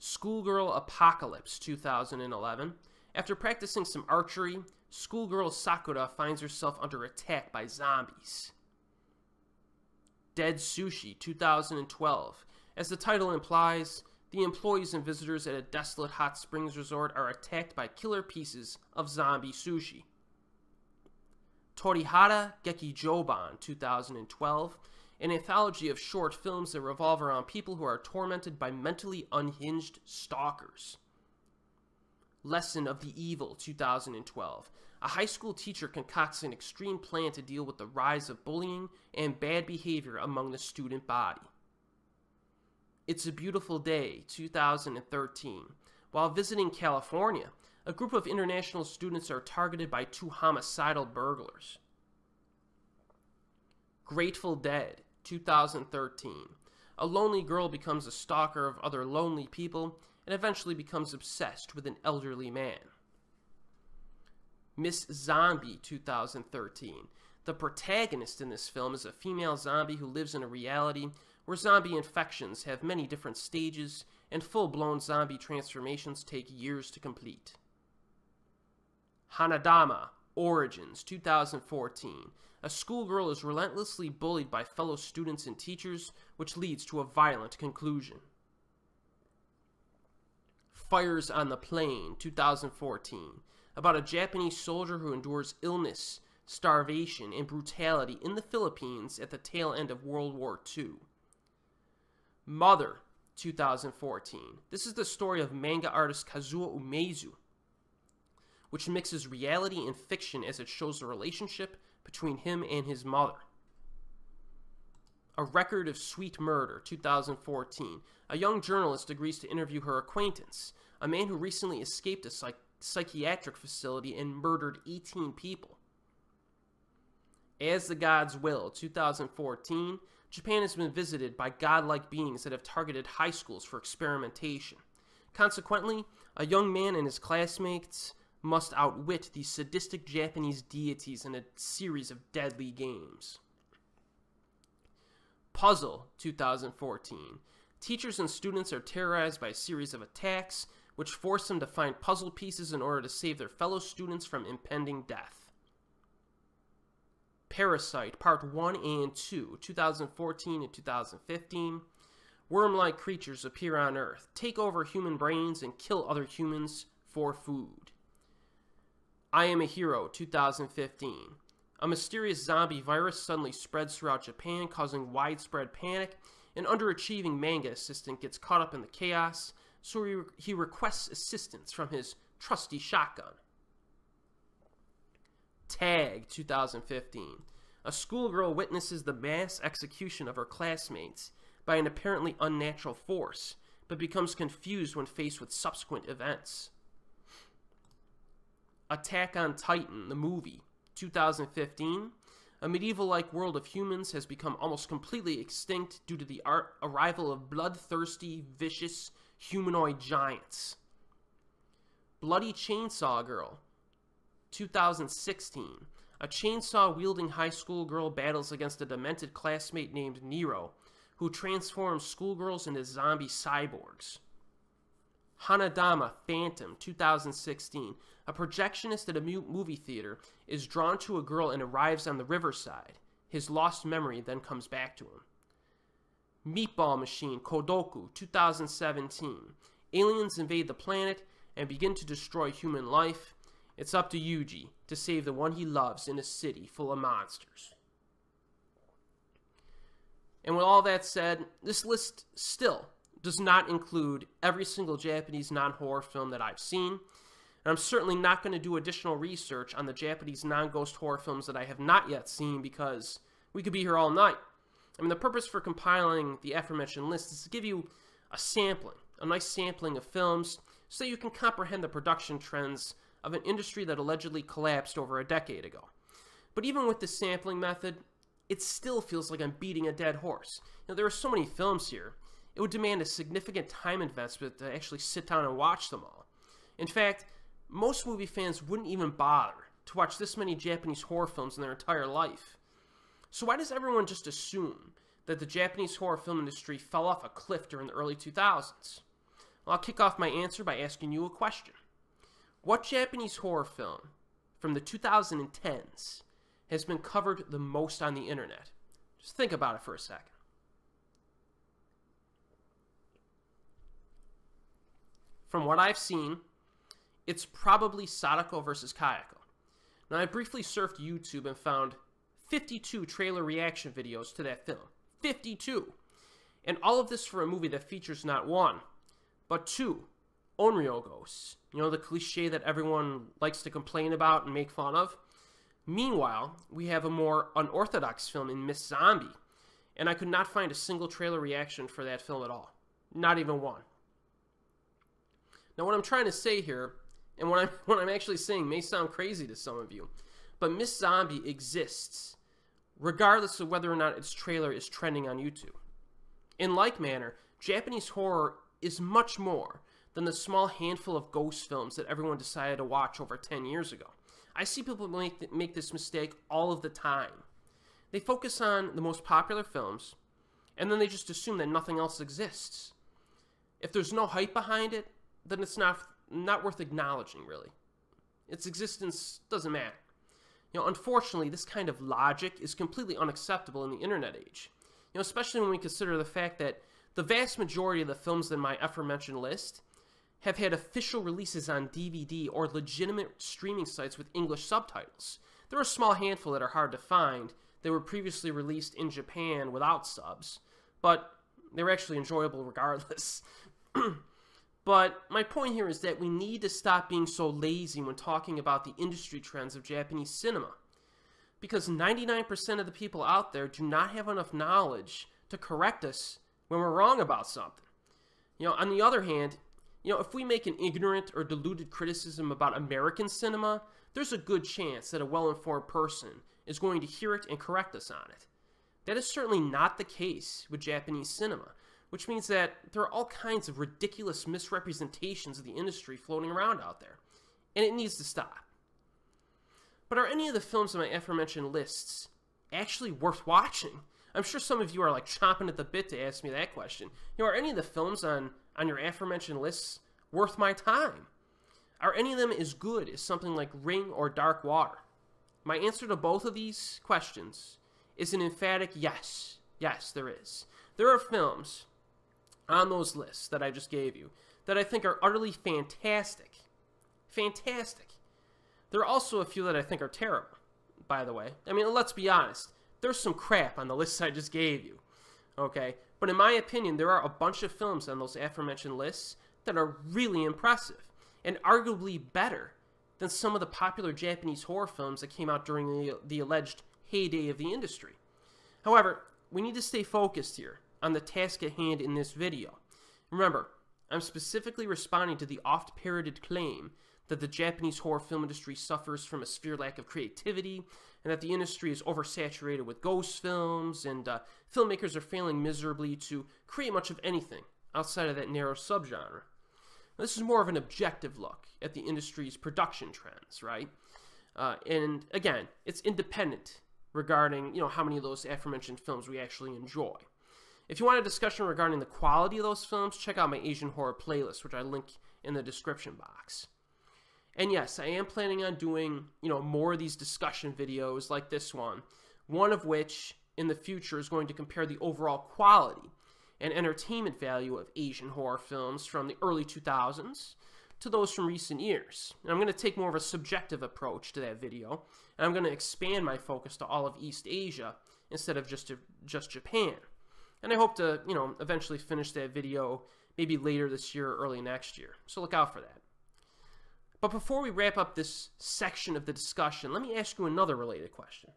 Schoolgirl Apocalypse, 2011. After practicing some archery, schoolgirl Sakura finds herself under attack by zombies. Dead Sushi, 2012. As the title implies, the employees and visitors at a desolate hot springs resort are attacked by killer pieces of zombie sushi. Torihara Gekijoban 2012, an anthology of short films that revolve around people who are tormented by mentally unhinged stalkers. Lesson of the Evil 2012, a high school teacher concocts an extreme plan to deal with the rise of bullying and bad behavior among the student body. It's a Beautiful Day, 2013. While visiting California, a group of international students are targeted by 2 homicidal burglars. Grateful Dead, 2013. A lonely girl becomes a stalker of other lonely people and eventually becomes obsessed with an elderly man. Miss Zombie, 2013. The protagonist in this film is a female zombie who lives in a reality where zombie infections have many different stages, and full-blown zombie transformations take years to complete. Hanadama Origins 2014. A schoolgirl is relentlessly bullied by fellow students and teachers, which leads to a violent conclusion. Fires on the Plain 2014. About a Japanese soldier who endures illness, starvation, and brutality in the Philippines at the tail end of World War II. Mother 2014. This is the story of manga artist Kazuo Umezu, which mixes reality and fiction as it shows the relationship between him and his mother. A Record of Sweet Murder, 2014. A young journalist agrees to interview her acquaintance, a man who recently escaped a psychiatric facility and murdered 18 people. As the Gods Will, 2014. Japan has been visited by godlike beings that have targeted high schools for experimentation. Consequently, a young man and his classmates must outwit these sadistic Japanese deities in a series of deadly games. Puzzle, 2014. Teachers and students are terrorized by a series of attacks, which force them to find puzzle pieces in order to save their fellow students from impending death. Parasite, Part 1 and 2, 2014 and 2015. Worm-like creatures appear on Earth, take over human brains, and kill other humans for food. I Am a Hero, 2015. A mysterious zombie virus suddenly spreads throughout Japan, causing widespread panic. An underachieving manga assistant gets caught up in the chaos, so he requests assistance from his trusty shotgun. Tag, 2015. A schoolgirl witnesses the mass execution of her classmates by an apparently unnatural force, but becomes confused when faced with subsequent events. Attack on Titan, the movie, 2015. A medieval-like world of humans has become almost completely extinct due to the arrival of bloodthirsty, vicious, humanoid giants. Bloody Chainsaw Girl, 2016. A chainsaw-wielding high school girl battles against a demented classmate named Nero, who transforms schoolgirls into zombie cyborgs. Hanadama Phantom, 2016. A projectionist at a movie theater is drawn to a girl and arrives on the riverside. His lost memory then comes back to him. Meatball Machine, Kodoku, 2017. Aliens invade the planet and begin to destroy human life. It's up to Yuji to save the one he loves in a city full of monsters. And with all that said, this list still does not include every single Japanese non-horror film that I've seen, and I'm certainly not going to do additional research on the Japanese non-ghost horror films that I have not yet seen, because we could be here all night. I mean, the purpose for compiling the aforementioned list is to give you a sampling, a nice sampling of films, so you can comprehend the production trends of an industry that allegedly collapsed over a decade ago. But even with this sampling method, it still feels like I'm beating a dead horse. Now, there are so many films here, it would demand a significant time investment to actually sit down and watch them all. In fact, most movie fans wouldn't even bother to watch this many Japanese horror films in their entire life. So why does everyone just assume that the Japanese horror film industry fell off a cliff during the early 2000s? Well, I'll kick off my answer by asking you a question. What Japanese horror film from the 2010s has been covered the most on the internet? Just think about it for a second. From what I've seen, it's probably Sadako vs. Kayako. Now, I briefly surfed YouTube and found 52 trailer reaction videos to that film. 52! And all of this for a movie that features not one, but two onryo ghosts. You know, the cliche that everyone likes to complain about and make fun of. Meanwhile, we have a more unorthodox film in Miss Zombie, and I could not find a single trailer reaction for that film at all. Not even one. Now, what I'm trying to say here, and what I'm actually saying may sound crazy to some of you, but Miss Zombie exists regardless of whether or not its trailer is trending on YouTube. In like manner, Japanese horror is much more than the small handful of ghost films that everyone decided to watch over 10 years ago. I see people make this mistake all of the time. They focus on the most popular films, and then they just assume that nothing else exists. If there's no hype behind it, then it's not worth acknowledging, really. Its existence doesn't matter. You know, unfortunately, this kind of logic is completely unacceptable in the internet age. You know, especially when we consider the fact that the vast majority of the films in my aforementioned list have had official releases on DVD or legitimate streaming sites with English subtitles. There are a small handful that are hard to find that were previously released in Japan without subs, but They were actually enjoyable regardless. But my point here is that we need to stop being so lazy when talking about the industry trends of Japanese cinema, because 99% of the people out there do not have enough knowledge to correct us when we're wrong about something. You know, on the other hand, you know, if we make an ignorant or deluded criticism about American cinema, there's a good chance that a well-informed person is going to hear it and correct us on it. That is certainly not the case with Japanese cinema, which means that there are all kinds of ridiculous misrepresentations of the industry floating around out there, and it needs to stop. But are any of the films on my aforementioned lists actually worth watching? I'm sure some of you are like chomping at the bit to ask me that question. You know, are any of the films on your aforementioned lists worth my time? Are any of them as good as something like Ring or Dark Water? My answer to both of these questions is an emphatic yes. Yes, there is. There are films on those lists that I just gave you that I think are utterly fantastic. Fantastic. There are also a few that I think are terrible, by the way. I mean, let's be honest. There's some crap on the lists I just gave you, okay? But in my opinion, there are a bunch of films on those aforementioned lists that are really impressive and arguably better than some of the popular Japanese horror films that came out during the alleged heyday of the industry. However, we need to stay focused here on the task at hand in this video. Remember, I'm specifically responding to the oft-parroted claim that the Japanese horror film industry suffers from a severe lack of creativity, and that the industry is oversaturated with ghost films, and filmmakers are failing miserably to create much of anything outside of that narrow subgenre. Now, this is more of an objective look at the industry's production trends, right? And again, it's independent regarding, you know, how many of those aforementioned films we actually enjoy. If you want a discussion regarding the quality of those films, check out my Asian horror playlist, which I link in the description box. And yes, I am planning on doing, you know, more of these discussion videos like this one of which in the future is going to compare the overall quality and entertainment value of Asian horror films from the early 2000s to those from recent years. And I'm going to take more of a subjective approach to that video, and I'm going to expand my focus to all of East Asia instead of just Japan. And I hope to, you know, eventually finish that video maybe later this year or early next year. So look out for that. But before we wrap up this section of the discussion, let me ask you another related question.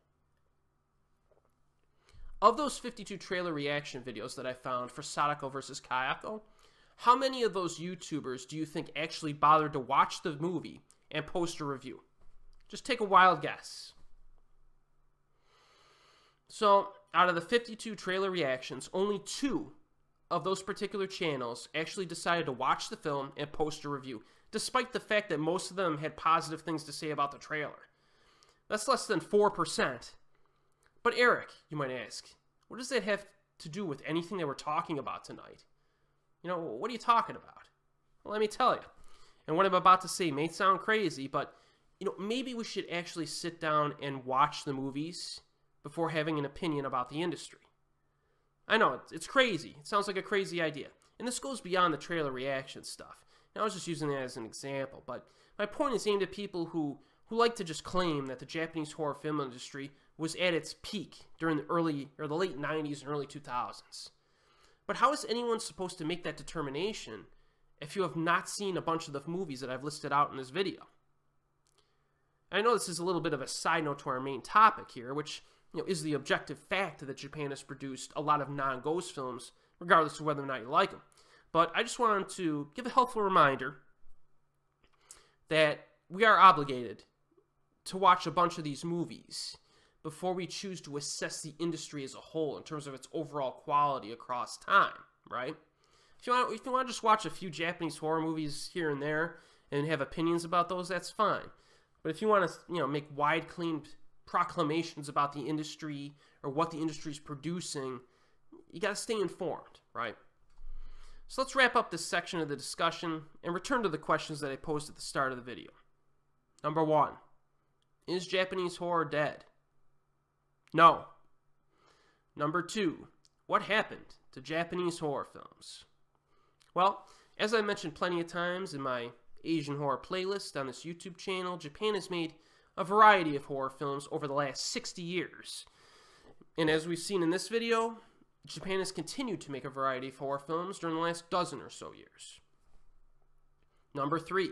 Of those 52 trailer reaction videos that I found for Sadako vs. Kayako, how many of those YouTubers do you think actually bothered to watch the movie and post a review? Just take a wild guess. So, out of the 52 trailer reactions, only 2 of those particular channels actually decided to watch the film and post a review, despite the fact that most of them had positive things to say about the trailer. That's less than 4%. But Eric, you might ask, what does that have to do with anything that we're talking about tonight? You know, what are you talking about? Well, let me tell you. And what I'm about to say may sound crazy, but, you know, maybe we should actually sit down and watch the movies before having an opinion about the industry. I know, it's crazy. It sounds like a crazy idea. And this goes beyond the trailer reaction stuff. Now, I was just using that as an example, but my point is aimed at people who like to just claim that the Japanese horror film industry was at its peak during the late 90s and early 2000s. But how is anyone supposed to make that determination if you have not seen a bunch of the movies that I've listed out in this video? I know this is a little bit of a side note to our main topic here, which, you know, is the objective fact that Japan has produced a lot of non-ghost films, regardless of whether or not you like them. But I just wanted to give a helpful reminder that we are obligated to watch a bunch of these movies before we choose to assess the industry as a whole in terms of its overall quality across time, right? If you want to just watch a few Japanese horror movies here and there and have opinions about those, that's fine. But if you want to, you know, make wide, clean proclamations about the industry or what the industry is producing, you got to stay informed, right? So let's wrap up this section of the discussion and return to the questions that I posed at the start of the video. Number 1, is Japanese horror dead? No. Number 2, what happened to Japanese horror films? Well, as I mentioned plenty of times in my Asian horror playlist on this YouTube channel, Japan has made a variety of horror films over the last 60 years. And as we've seen in this video, Japan has continued to make a variety of horror films during the last dozen or so years. Number 3.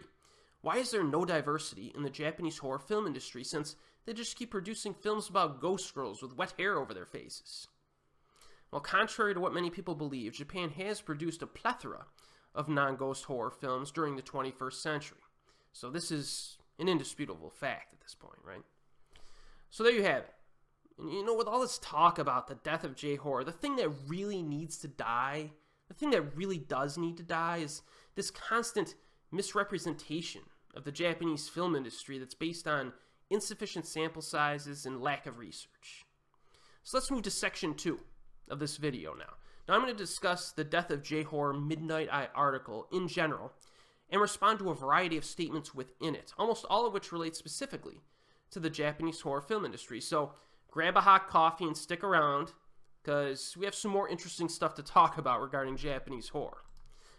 Why is there no diversity in the Japanese horror film industry since they just keep producing films about ghost girls with wet hair over their faces? Well, contrary to what many people believe, Japan has produced a plethora of non-ghost horror films during the 21st century. So this is an indisputable fact at this point, right? So there you have it. And you know, with all this talk about the death of J-Horror, the thing that really needs to die, the thing that really does need to die is this constant misrepresentation of the Japanese film industry that's based on insufficient sample sizes and lack of research. So let's move to section 2 of this video now. Now I'm going to discuss the Death of J-Horror Midnight Eye article in general and respond to a variety of statements within it, almost all of which relate specifically to the Japanese horror film industry. So grab a hot coffee and stick around because we have some more interesting stuff to talk about regarding Japanese horror.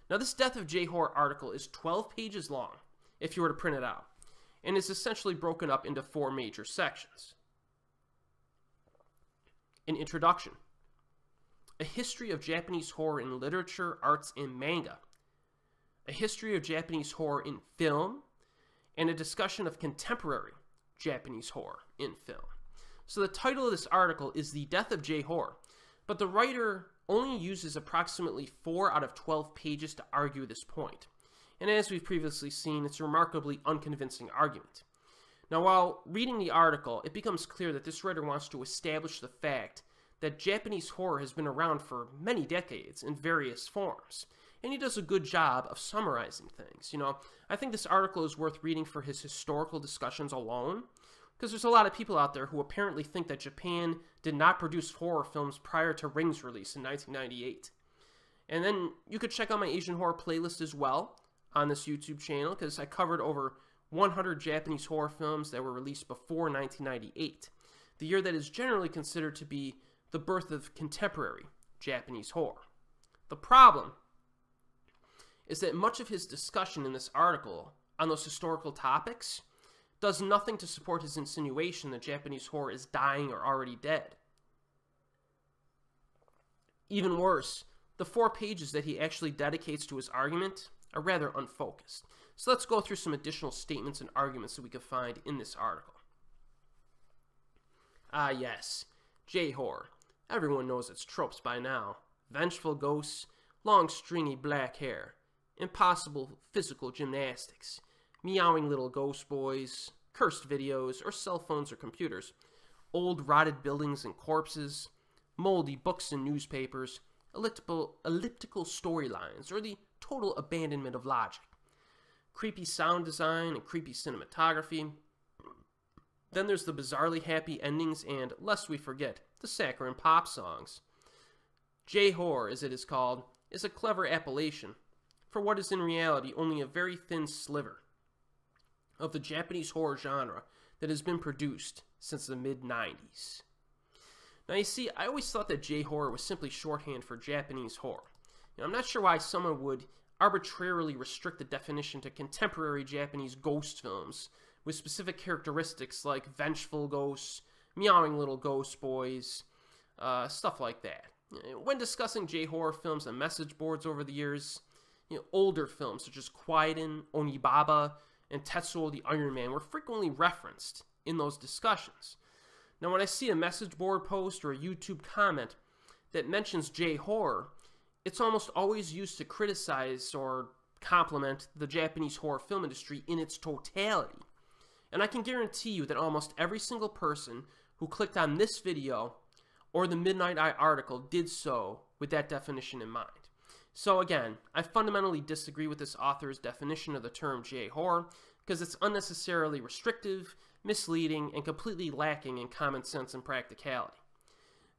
Now, this Death of J-Horror article is 12 pages long, if you were to print it out, and is essentially broken up into 4 major sections. An introduction, a history of Japanese horror in literature, arts, and manga, a history of Japanese horror in film, and a discussion of contemporary Japanese horror in film. So the title of this article is The Death of J-Horror, but the writer only uses approximately 4 out of 12 pages to argue this point, and as we've previously seen, it's a remarkably unconvincing argument. Now, while reading the article, it becomes clear that this writer wants to establish the fact that Japanese horror has been around for many decades in various forms, and he does a good job of summarizing things. You know, I think this article is worth reading for his historical discussions alone, because there's a lot of people out there who apparently think that Japan did not produce horror films prior to Ring's release in 1998. And then you could check out my Asian horror playlist as well on this YouTube channel, because I covered over 100 Japanese horror films that were released before 1998, the year that is generally considered to be the birth of contemporary Japanese horror. The problem is that much of his discussion in this article on those historical topics does nothing to support his insinuation that Japanese horror is dying or already dead. Even worse, the 4 pages that he actually dedicates to his argument are rather unfocused. So let's go through some additional statements and arguments that we could find in this article. Ah yes, J-horror. Everyone knows its tropes by now. Vengeful ghosts, long stringy black hair, impossible physical gymnastics, meowing little ghost boys, cursed videos, or cell phones or computers, old rotted buildings and corpses, moldy books and newspapers, elliptical storylines, or the total abandonment of logic, creepy sound design and creepy cinematography. Then there's the bizarrely happy endings and, lest we forget, the saccharine pop songs. J-horror, as it is called, is a clever appellation for what is in reality only a very thin sliver of the Japanese horror genre that has been produced since the mid-90s. Now you see, I always thought that J-horror was simply shorthand for Japanese horror. Now, I'm not sure why someone would arbitrarily restrict the definition to contemporary Japanese ghost films with specific characteristics like vengeful ghosts, meowing little ghost boys, stuff like that. When discussing J-horror films on message boards over the years, you know, older films such as Kwaidan, Onibaba, and Tetsuo the Iron Man were frequently referenced in those discussions. Now, when I see a message board post or a YouTube comment that mentions J-horror, it's almost always used to criticize or compliment the Japanese horror film industry in its totality. And I can guarantee you that almost every single person who clicked on this video or the Midnight Eye article did so with that definition in mind. So again, I fundamentally disagree with this author's definition of the term J-horror because it's unnecessarily restrictive, misleading, and completely lacking in common sense and practicality.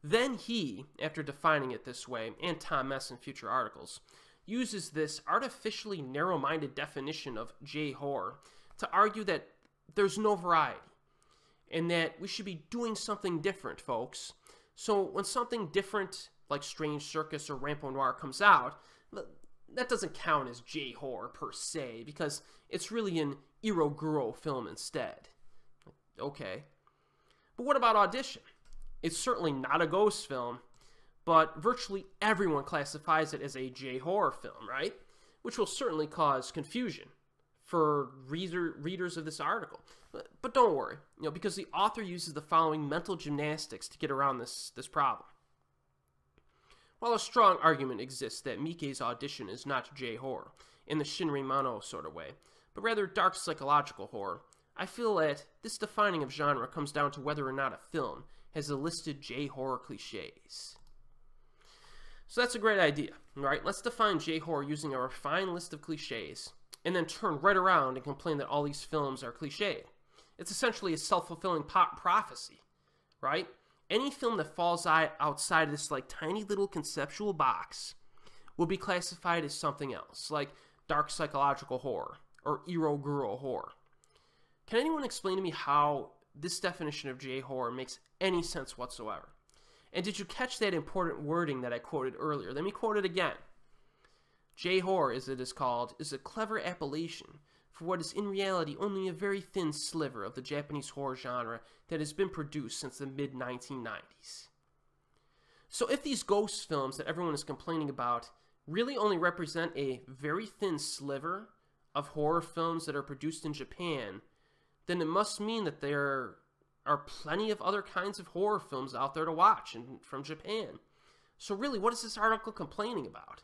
Then he, after defining it this way, and Tom Mes in future articles, uses this artificially narrow-minded definition of J-horror to argue that there's no variety and that we should be doing something different, folks. So when something different like Strange Circus or Rampo Noir comes out, that doesn't count as J-horror per se, because it's really an Iroguro film instead. Okay. But what about Audition? It's certainly not a ghost film, but virtually everyone classifies it as a J-horror film, right? Which will certainly cause confusion for readers of this article. But don't worry, you know, because the author uses the following mental gymnastics to get around this problem. While a strong argument exists that Miike's audition is not J-horror, in the Shinrin-mono sort of way, but rather dark psychological horror, I feel that this defining of genre comes down to whether or not a film has enlisted J-horror cliches. So that's a great idea, right? Let's define J-horror using a refined list of cliches, and then turn right around and complain that all these films are cliched. It's essentially a self-fulfilling prophecy, right? Any film that falls outside of this tiny little conceptual box will be classified as something else, like dark psychological horror or iroguro horror. Can anyone explain to me how this definition of J-horror makes any sense whatsoever? And did you catch that important wording that I quoted earlier? Let me quote it again. J-horror, as it is called, is a clever appellation for what is in reality only a very thin sliver of the Japanese horror genre that has been produced since the mid-1990s. So if these ghost films that everyone is complaining about really only represent a very thin sliver of horror films that are produced in Japan, then it must mean that there are plenty of other kinds of horror films out there to watch and from Japan. So really, what is this article complaining about?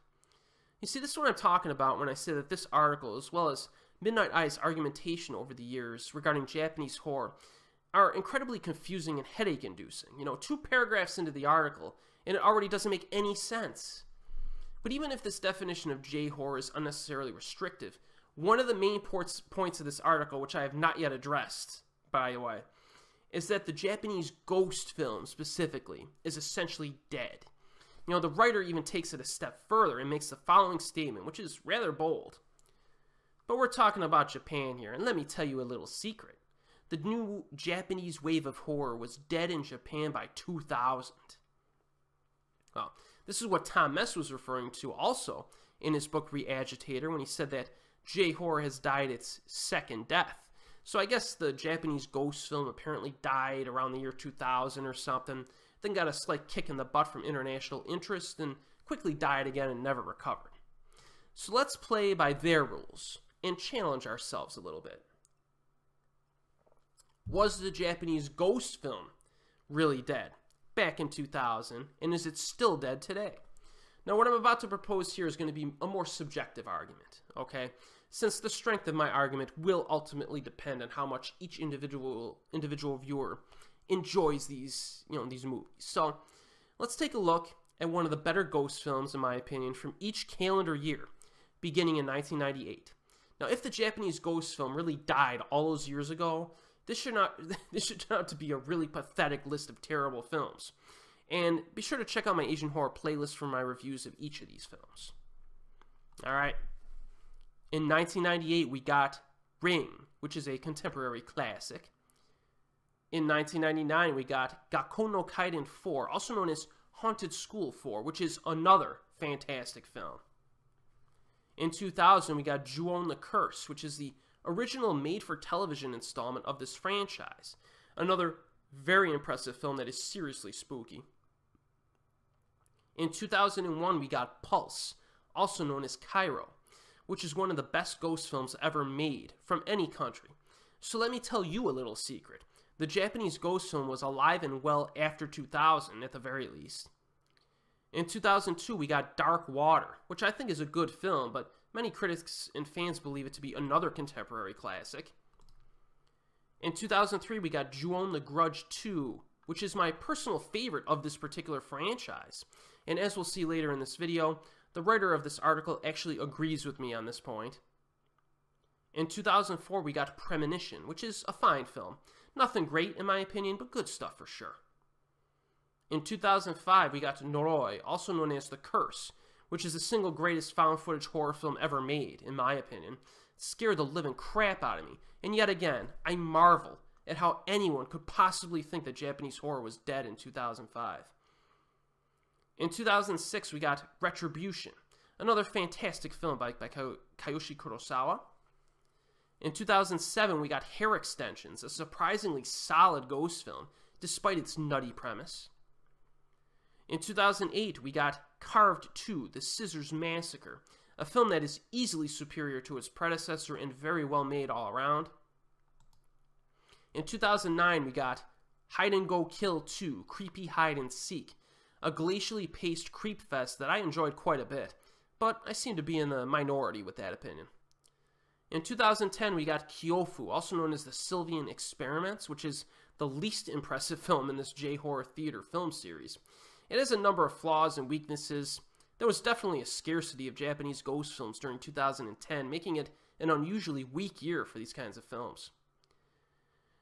You see, this is what I'm talking about when I say that this article, as well as Midnight Eye's argumentation over the years regarding Japanese horror, are incredibly confusing and headache-inducing. You know, 2 paragraphs into the article, and it already doesn't make any sense. But even if this definition of J-horror is unnecessarily restrictive, one of the main points of this article, which I have not yet addressed, by the way, is that the Japanese ghost film, specifically, is essentially dead. You know, the writer even takes it a step further and makes the following statement, which is rather bold. But we're talking about Japan here, and let me tell you a little secret. The new Japanese wave of horror was dead in Japan by 2000. Well, this is what Tom Mes was referring to also in his book Reagitator, when he said that J-horror has died its second death. So I guess the Japanese ghost film apparently died around the year 2000 or something, then got a slight kick in the butt from international interest, and quickly died again and never recovered. So let's play by their rules and challenge ourselves a little bit. Was the Japanese ghost film really dead back in 2000, and is it still dead today? Now, what I'm about to propose here is going to be a more subjective argument, okay? Since the strength of my argument will ultimately depend on how much each individual viewer enjoys these movies. So, let's take a look at one of the better ghost films, in my opinion, from each calendar year, beginning in 1998. Now, if the Japanese ghost film really died all those years ago, this should turn out to be a really pathetic list of terrible films. And be sure to check out my Asian horror playlist for my reviews of each of these films. Alright. In 1998, we got Ring, which is a contemporary classic. In 1999, we got Gakkou no Kaiden 4, also known as Haunted School 4, which is another fantastic film. In 2000, we got Ju-on the Curse, which is the original made-for-television installment of this franchise. Another very impressive film that is seriously spooky. In 2001, we got Pulse, also known as Cairo, which is one of the best ghost films ever made from any country. So let me tell you a little secret. The Japanese ghost film was alive and well after 2000, at the very least. In 2002, we got Dark Water, which I think is a good film, but many critics and fans believe it to be another contemporary classic. In 2003, we got Ju-on the Grudge 2, which is my personal favorite of this particular franchise. And as we'll see later in this video, the writer of this article actually agrees with me on this point. In 2004, we got Premonition, which is a fine film. Nothing great in my opinion, but good stuff for sure. In 2005, we got Noroi, also known as The Curse, which is the single greatest found footage horror film ever made, in my opinion. Scared the living crap out of me, and yet again, I marvel at how anyone could possibly think that Japanese horror was dead in 2005. In 2006, we got Retribution, another fantastic film by Kiyoshi Kurosawa. In 2007, we got Hair Extensions, a surprisingly solid ghost film, despite its nutty premise. In 2008, we got Carved 2, The Scissors Massacre, a film that is easily superior to its predecessor and very well made all around. In 2009, we got Hide and Go Kill 2, Creepy Hide and Seek, a glacially paced creep fest that I enjoyed quite a bit, but I seem to be in the minority with that opinion. In 2010, we got Kyofu, also known as The Sylvian Experiments, which is the least impressive film in this J-Horror theater film series. It has a number of flaws and weaknesses. There was definitely a scarcity of Japanese ghost films during 2010, making it an unusually weak year for these kinds of films.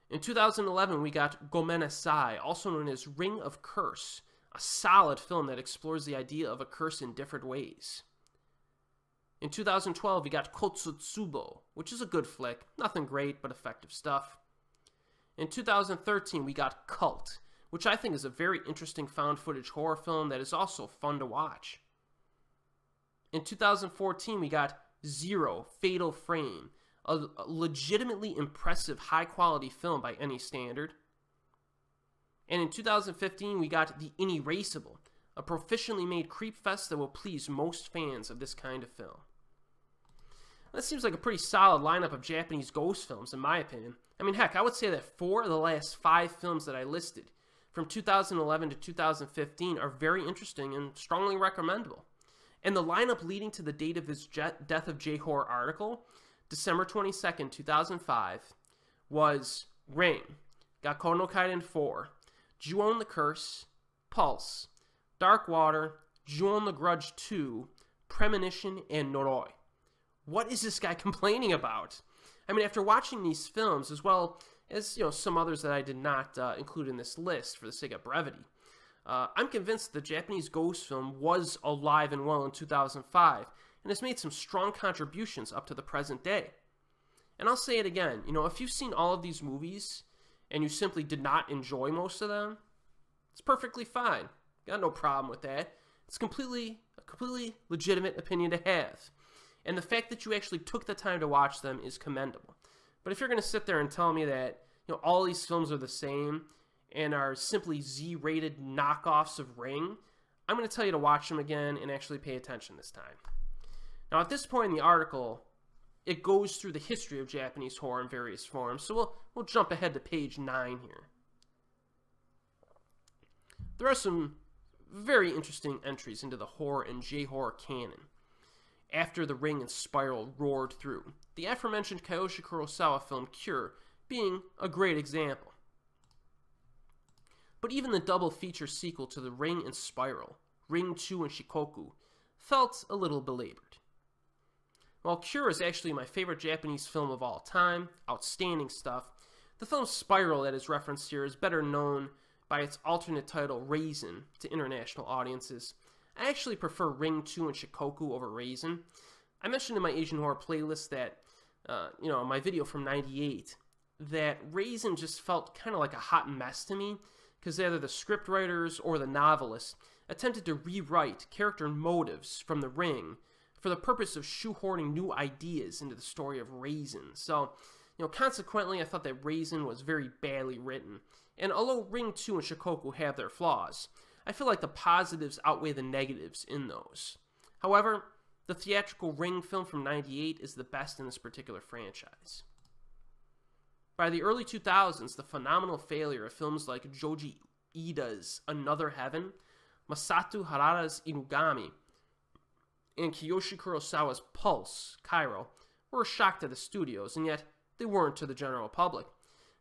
In 2011, we got Gomenasai, also known as Ring of Curse, a solid film that explores the idea of a curse in different ways. In 2012, we got Kotsutsubo, which is a good flick, nothing great, but effective stuff. In 2013, we got Cult, which I think is a very interesting found footage horror film that is also fun to watch. In 2014, we got Zero, Fatal Frame, a legitimately impressive high-quality film by any standard. And in 2015, we got The Inerascible, a proficiently made creep fest that will please most fans of this kind of film. That seems like a pretty solid lineup of Japanese ghost films, in my opinion. I mean, heck, I would say that 4 of the last 5 films that I listed from 2011 to 2015 are very interesting and strongly recommendable. And the lineup leading to the date of this Death of J-Horror article, December 22nd, 2005, was Rain, Gakkou no Kaiden 4, Ju-on the Curse, Pulse, Dark Water, Ju-on the Grudge 2, Premonition, and Noroi. What is this guy complaining about? I mean, after watching these films, as well as, some others that I did not include in this list for the sake of brevity, I'm convinced the Japanese ghost film was alive and well in 2005, and has made some strong contributions up to the present day. And I'll say it again, if you've seen all of these movies, and you simply did not enjoy most of them, it's perfectly fine. Got no problem with that. It's a completely legitimate opinion to have. And the fact that you actually took the time to watch them is commendable. But if you're going to sit there and tell me that, all these films are the same and are simply Z-rated knockoffs of Ring, I'm going to tell you to watch them again and actually pay attention this time. Now, at this point in the article, it goes through the history of Japanese horror in various forms, so we'll jump ahead to page 9 here. There are some very interesting entries into the horror and J-horror canon after the Ring and Spiral roared through, the aforementioned Kiyoshi Kurosawa film Cure being a great example. But even the double feature sequel to the Ring and Spiral, Ring 2 and Shikoku, felt a little belabored. While Cure is actually my favorite Japanese film of all time, outstanding stuff, the film Spiral that is referenced here is better known by its alternate title, Raisin, to international audiences. I actually prefer Ring 2 and Shikoku over Raisin. I mentioned in my Asian horror playlist that, my video from '98, that Raisin just felt kind of like a hot mess to me, because either the script writers or the novelists attempted to rewrite character motives from the Ring for the purpose of shoehorning new ideas into the story of Raisin. So, consequently, I thought that Raisin was very badly written. And although Ring 2 and Shikoku have their flaws, I feel like the positives outweigh the negatives in those. However, the theatrical Ring film from '98 is the best in this particular franchise. By the early 2000s, the phenomenal failure of films like Joji Iida's Another Heaven, Masato Harada's Inugami, and Kiyoshi Kurosawa's Pulse, Cairo, were a shock to the studios, and yet they weren't to the general public.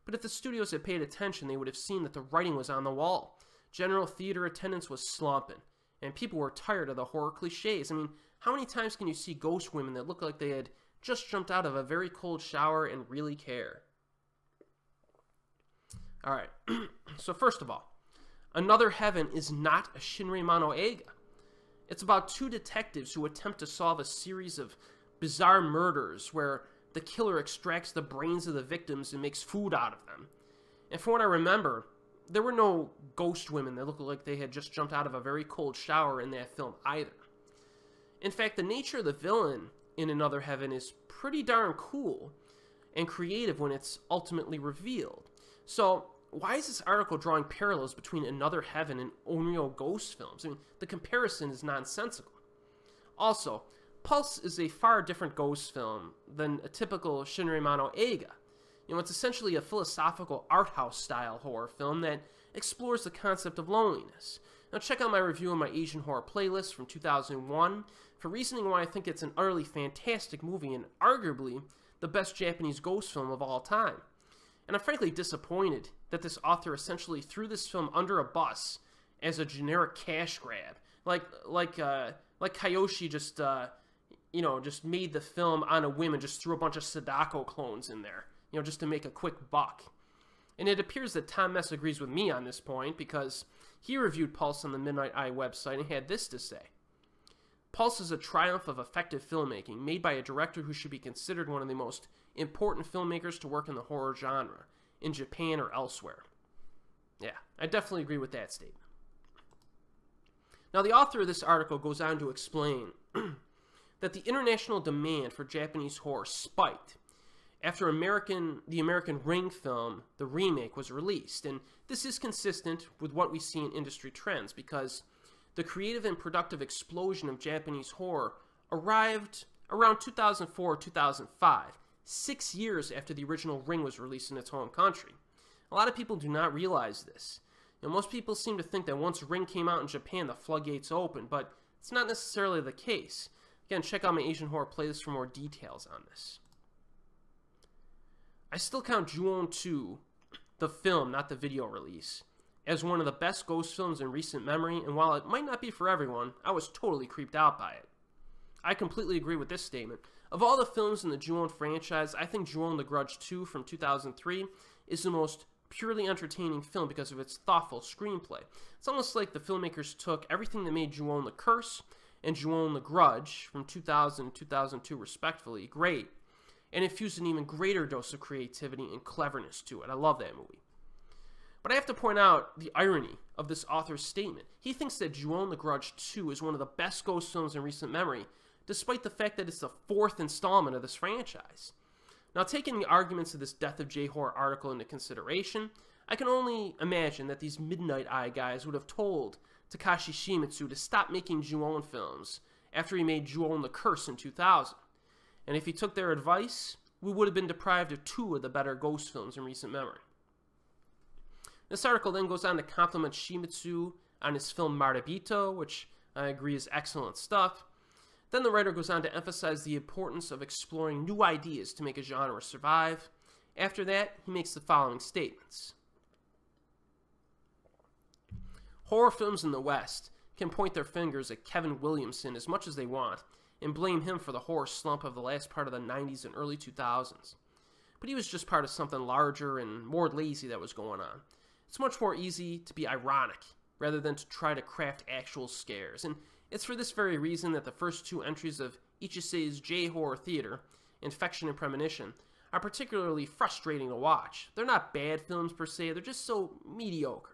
But if the studios had paid attention, they would have seen that the writing was on the wall. General theater attendance was slumping, and people were tired of the horror cliches. I mean, how many times can you see ghost women that look like they had just jumped out of a very cold shower and really care? Alright, so first of all, Another Heaven is not a Shinrin Monoega. It's about 2 detectives who attempt to solve a series of bizarre murders where the killer extracts the brains of the victims and makes food out of them. And from what I remember, there were no ghost women that looked like they had just jumped out of a very cold shower in that film either. In fact, the nature of the villain in Another Heaven is pretty darn cool and creative when it's ultimately revealed. So why is this article drawing parallels between Another Heaven and Onryo ghost films? I mean, the comparison is nonsensical. Also, Pulse is a far different ghost film than a typical Shinramano Eiga. You know, it's essentially a philosophical art house style horror film that explores the concept of loneliness. Now check out my review on my Asian horror playlist from 2001 for reasoning why I think it's an utterly fantastic movie and arguably the best Japanese ghost film of all time. And I'm frankly disappointed that this author essentially threw this film under a bus as a generic cash grab, like Kiyoshi just you know, just made the film on a whim and just threw a bunch of Sadako clones in there, you know, just to make a quick buck. And it appears that Tom Mes agrees with me on this point because he reviewed Pulse on the Midnight Eye website and had this to say. Pulse is a triumph of effective filmmaking, made by a director who should be considered one of the most important filmmakers to work in the horror genre, in Japan or elsewhere. Yeah, I definitely agree with that statement. Now, the author of this article goes on to explain that the international demand for Japanese horror spiked after the American Ring film, the remake, was released. And this is consistent with what we see in industry trends, because the creative and productive explosion of Japanese horror arrived around 2004-2005, 6 years after the original Ring was released in its home country. A lot of people do not realize this. You know, most people seem to think that once Ring came out in Japan, the floodgates opened, but it's not necessarily the case. Again, check out my Asian horror playlist for more details on this. I still count Ju-on 2, the film, not the video release, as one of the best ghost films in recent memory, and while it might not be for everyone, I was totally creeped out by it. I completely agree with this statement. Of all the films in the Ju-on franchise, I think Ju-on The Grudge 2 from 2003 is the most purely entertaining film because of its thoughtful screenplay. It's almost like the filmmakers took everything that made Ju-on The Curse and Ju-on The Grudge from 2000 and 2002 respectively great, and infused an even greater dose of creativity and cleverness to it. I love that movie. But I have to point out the irony of this author's statement. He thinks that Ju-on The Grudge 2 is one of the best ghost films in recent memory, despite the fact that it's the fourth installment of this franchise. Now, taking the arguments of this Death of J-Horror article into consideration, I can only imagine that these Midnight Eye guys would have told Takashi Shimizu to stop making Ju-on films after he made Ju-on The Curse in 2000. And if he took their advice, we would have been deprived of two of the better ghost films in recent memory. This article then goes on to compliment Shimizu on his film Marabito, which I agree is excellent stuff. Then the writer goes on to emphasize the importance of exploring new ideas to make a genre survive. After that, he makes the following statements. Horror films in the West can point their fingers at Kevin Williamson as much as they want, and blame him for the horror slump of the last part of the 90s and early 2000s. But he was just part of something larger and more lazy that was going on. It's much more easy to be ironic rather than to try to craft actual scares, and it's for this very reason that the first two entries of Ichise's J-Horror Theater, Infection and Premonition, are particularly frustrating to watch. They're not bad films per se, they're just so mediocre.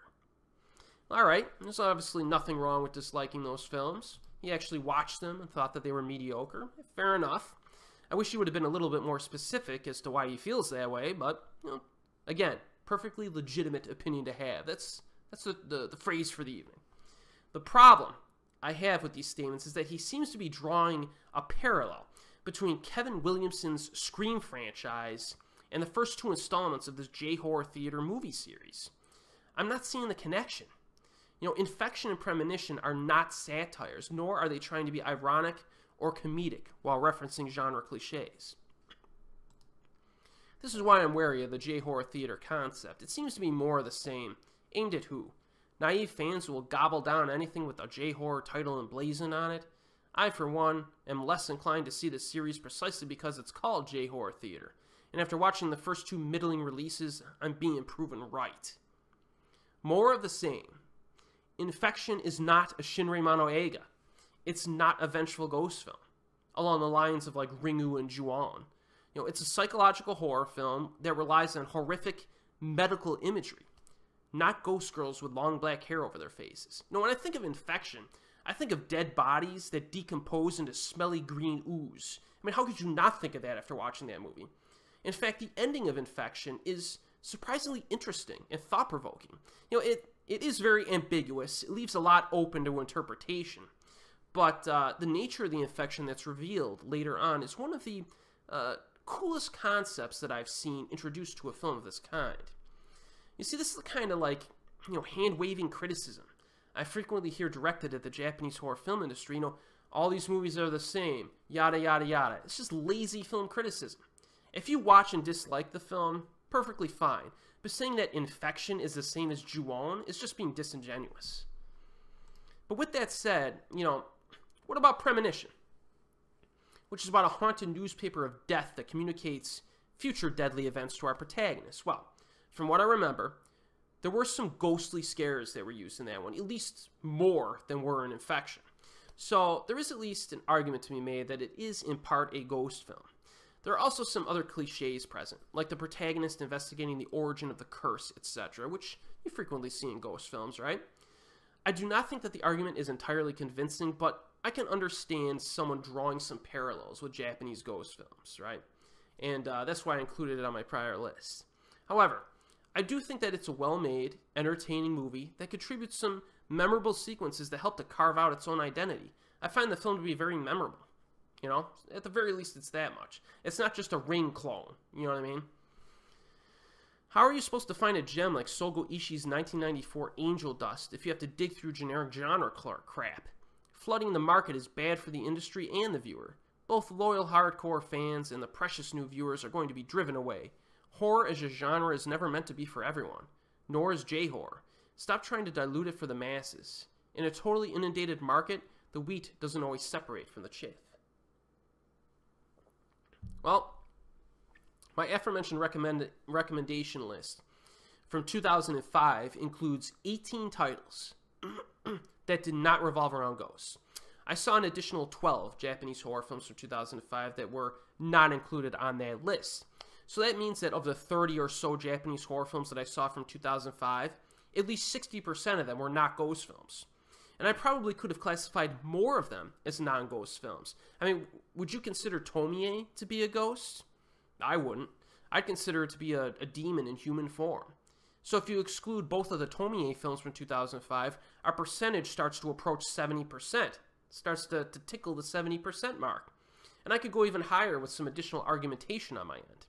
Alright, there's obviously nothing wrong with disliking those films. He actually watched them and thought that they were mediocre. Fair enough. I wish he would have been a little bit more specific as to why he feels that way, but, you know, again, perfectly legitimate opinion to have. That's the phrase for the evening. The problem I have with these statements is that he seems to be drawing a parallel between Kevin Williamson's Scream franchise and the first two installments of this J-Horror Theater movie series. I'm not seeing the connection. You know, Infection and Premonition are not satires, nor are they trying to be ironic or comedic while referencing genre cliches. This is why I'm wary of the J-Horror Theater concept. It seems to be more of the same, aimed at who? Naive fans who will gobble down anything with a J-Horror title emblazoned on it? I, for one, am less inclined to see this series precisely because it's called J-Horror Theater, and after watching the first two middling releases, I'm being proven right. More of the same. Infection is not a Shinramano Eiga. It's not a vengeful ghost film, along the lines of like Ringu and Ju-on. You know, it's a psychological horror film that relies on horrific medical imagery, not ghost girls with long black hair over their faces. You know, when I think of Infection, I think of dead bodies that decompose into smelly green ooze. I mean, how could you not think of that after watching that movie? In fact, the ending of Infection is surprisingly interesting and thought-provoking. You know, it is very ambiguous. It leaves a lot open to interpretation. But the nature of the infection that's revealed later on is one of the coolest concepts that I've seen introduced to a film of this kind. You see, this is kind of like, you know, hand-waving criticism I frequently hear directed at the Japanese horror film industry. You know, all these movies are the same, yada, yada, yada. It's just lazy film criticism. If you watch and dislike the film, perfectly fine. But saying that Infection is the same as Ju-on is just being disingenuous. But with that said, you know, what about Premonition? Which is about a haunted newspaper of death that communicates future deadly events to our protagonist. Well, from what I remember, there were some ghostly scares that were used in that one, at least more than were in Infection. So there is at least an argument to be made that it is in part a ghost film. There are also some other cliches present, like the protagonist investigating the origin of the curse, etc., which you frequently see in ghost films, right? I do not think that the argument is entirely convincing, but I can understand someone drawing some parallels with Japanese ghost films, right? And that's why I included it on my prior list. However, I do think that it's a well-made, entertaining movie that contributes some memorable sequences that help to carve out its own identity. I find the film to be very memorable. You know, at the very least, it's that much. It's not just a Ring clone, you know what I mean? How are you supposed to find a gem like Sogo Ishii's 1994 Angel Dust if you have to dig through generic genre crap? Flooding the market is bad for the industry and the viewer. Both loyal hardcore fans and the precious new viewers are going to be driven away. Horror as a genre is never meant to be for everyone, nor is J-Horror. Stop trying to dilute it for the masses. In a totally inundated market, the wheat doesn't always separate from the chaff. Well, my aforementioned recommendation list from 2005 includes 18 titles that did not revolve around ghosts. I saw an additional 12 Japanese horror films from 2005 that were not included on that list. So that means that of the 30 or so Japanese horror films that I saw from 2005, at least 60% of them were not ghost films. And I probably could have classified more of them as non-ghost films. I mean, would you consider Tomie to be a ghost? I wouldn't. I'd consider it to be a demon in human form. So if you exclude both of the Tomie films from 2005, our percentage starts to approach 70%. It starts to tickle the 70% mark. And I could go even higher with some additional argumentation on my end.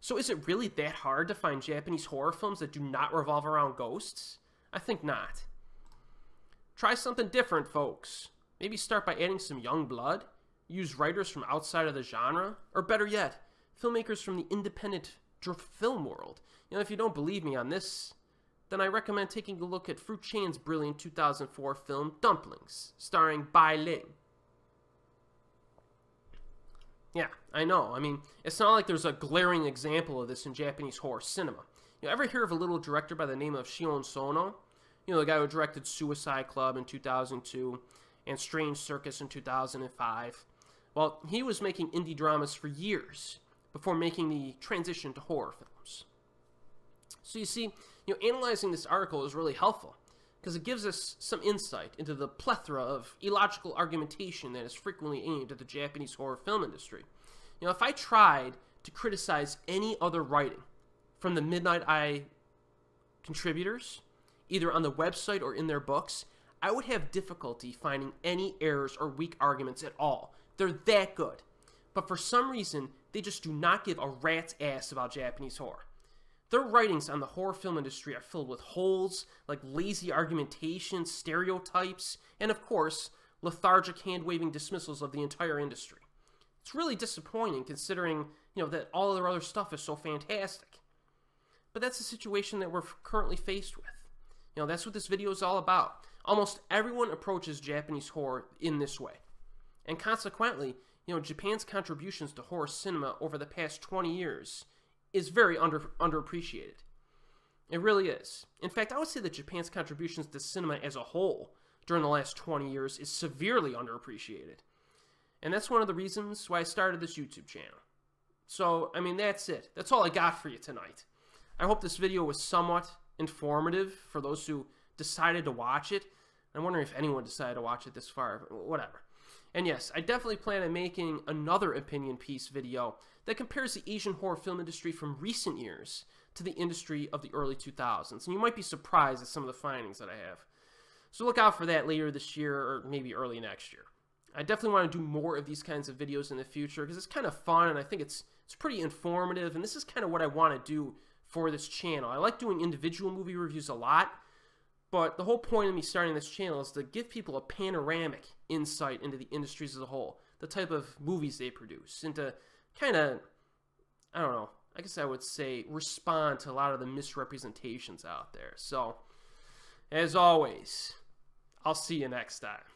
So is it really that hard to find Japanese horror films that do not revolve around ghosts? I think not. Try something different, folks. Maybe start by adding some young blood, use writers from outside of the genre, or better yet, filmmakers from the independent film world. You know, if you don't believe me on this, then I recommend taking a look at Fruit Chan's brilliant 2004 film Dumplings, starring Bai Ling. Yeah, I know. I mean, it's not like there's a glaring example of this in Japanese horror cinema. You ever hear of a little director by the name of Shion Sono? You know, the guy who directed Suicide Club in 2002 and Strange Circus in 2005. Well, he was making indie dramas for years before making the transition to horror films. So you see, you know, analyzing this article is really helpful because it gives us some insight into the plethora of illogical argumentation that is frequently aimed at the Japanese horror film industry. You know, if I tried to criticize any other writing from the Midnight Eye contributors, either on the website or in their books, I would have difficulty finding any errors or weak arguments at all. They're that good. But for some reason, they just do not give a rat's ass about Japanese horror. Their writings on the horror film industry are filled with holes, like lazy argumentation, stereotypes, and of course, lethargic hand-waving dismissals of the entire industry. It's really disappointing considering, you know, that all of their other stuff is so fantastic. But that's the situation that we're currently faced with. You know, that's what this video is all about. Almost everyone approaches Japanese horror in this way. And consequently, you know, Japan's contributions to horror cinema over the past 20 years is very underappreciated. It really is. In fact, I would say that Japan's contributions to cinema as a whole during the last 20 years is severely underappreciated. And that's one of the reasons why I started this YouTube channel. So, I mean, that's it. That's all I got for you tonight. I hope this video was somewhat informative for those who decided to watch it. I'm wondering if anyone decided to watch it this far, but whatever. And yes, I definitely plan on making another opinion piece video that compares the Asian horror film industry from recent years to the industry of the early 2000s. And you might be surprised at some of the findings that I have. So look out for that later this year or maybe early next year. I definitely want to do more of these kinds of videos in the future because it's kind of fun and I think it's pretty informative, and this is kind of what I want to do for this channel. I like doing individual movie reviews a lot, but the whole point of me starting this channel is to give people a panoramic insight into the industries as a whole, the type of movies they produce, and to kind of, I don't know, I guess I would say respond to a lot of the misrepresentations out there. So, as always, I'll see you next time.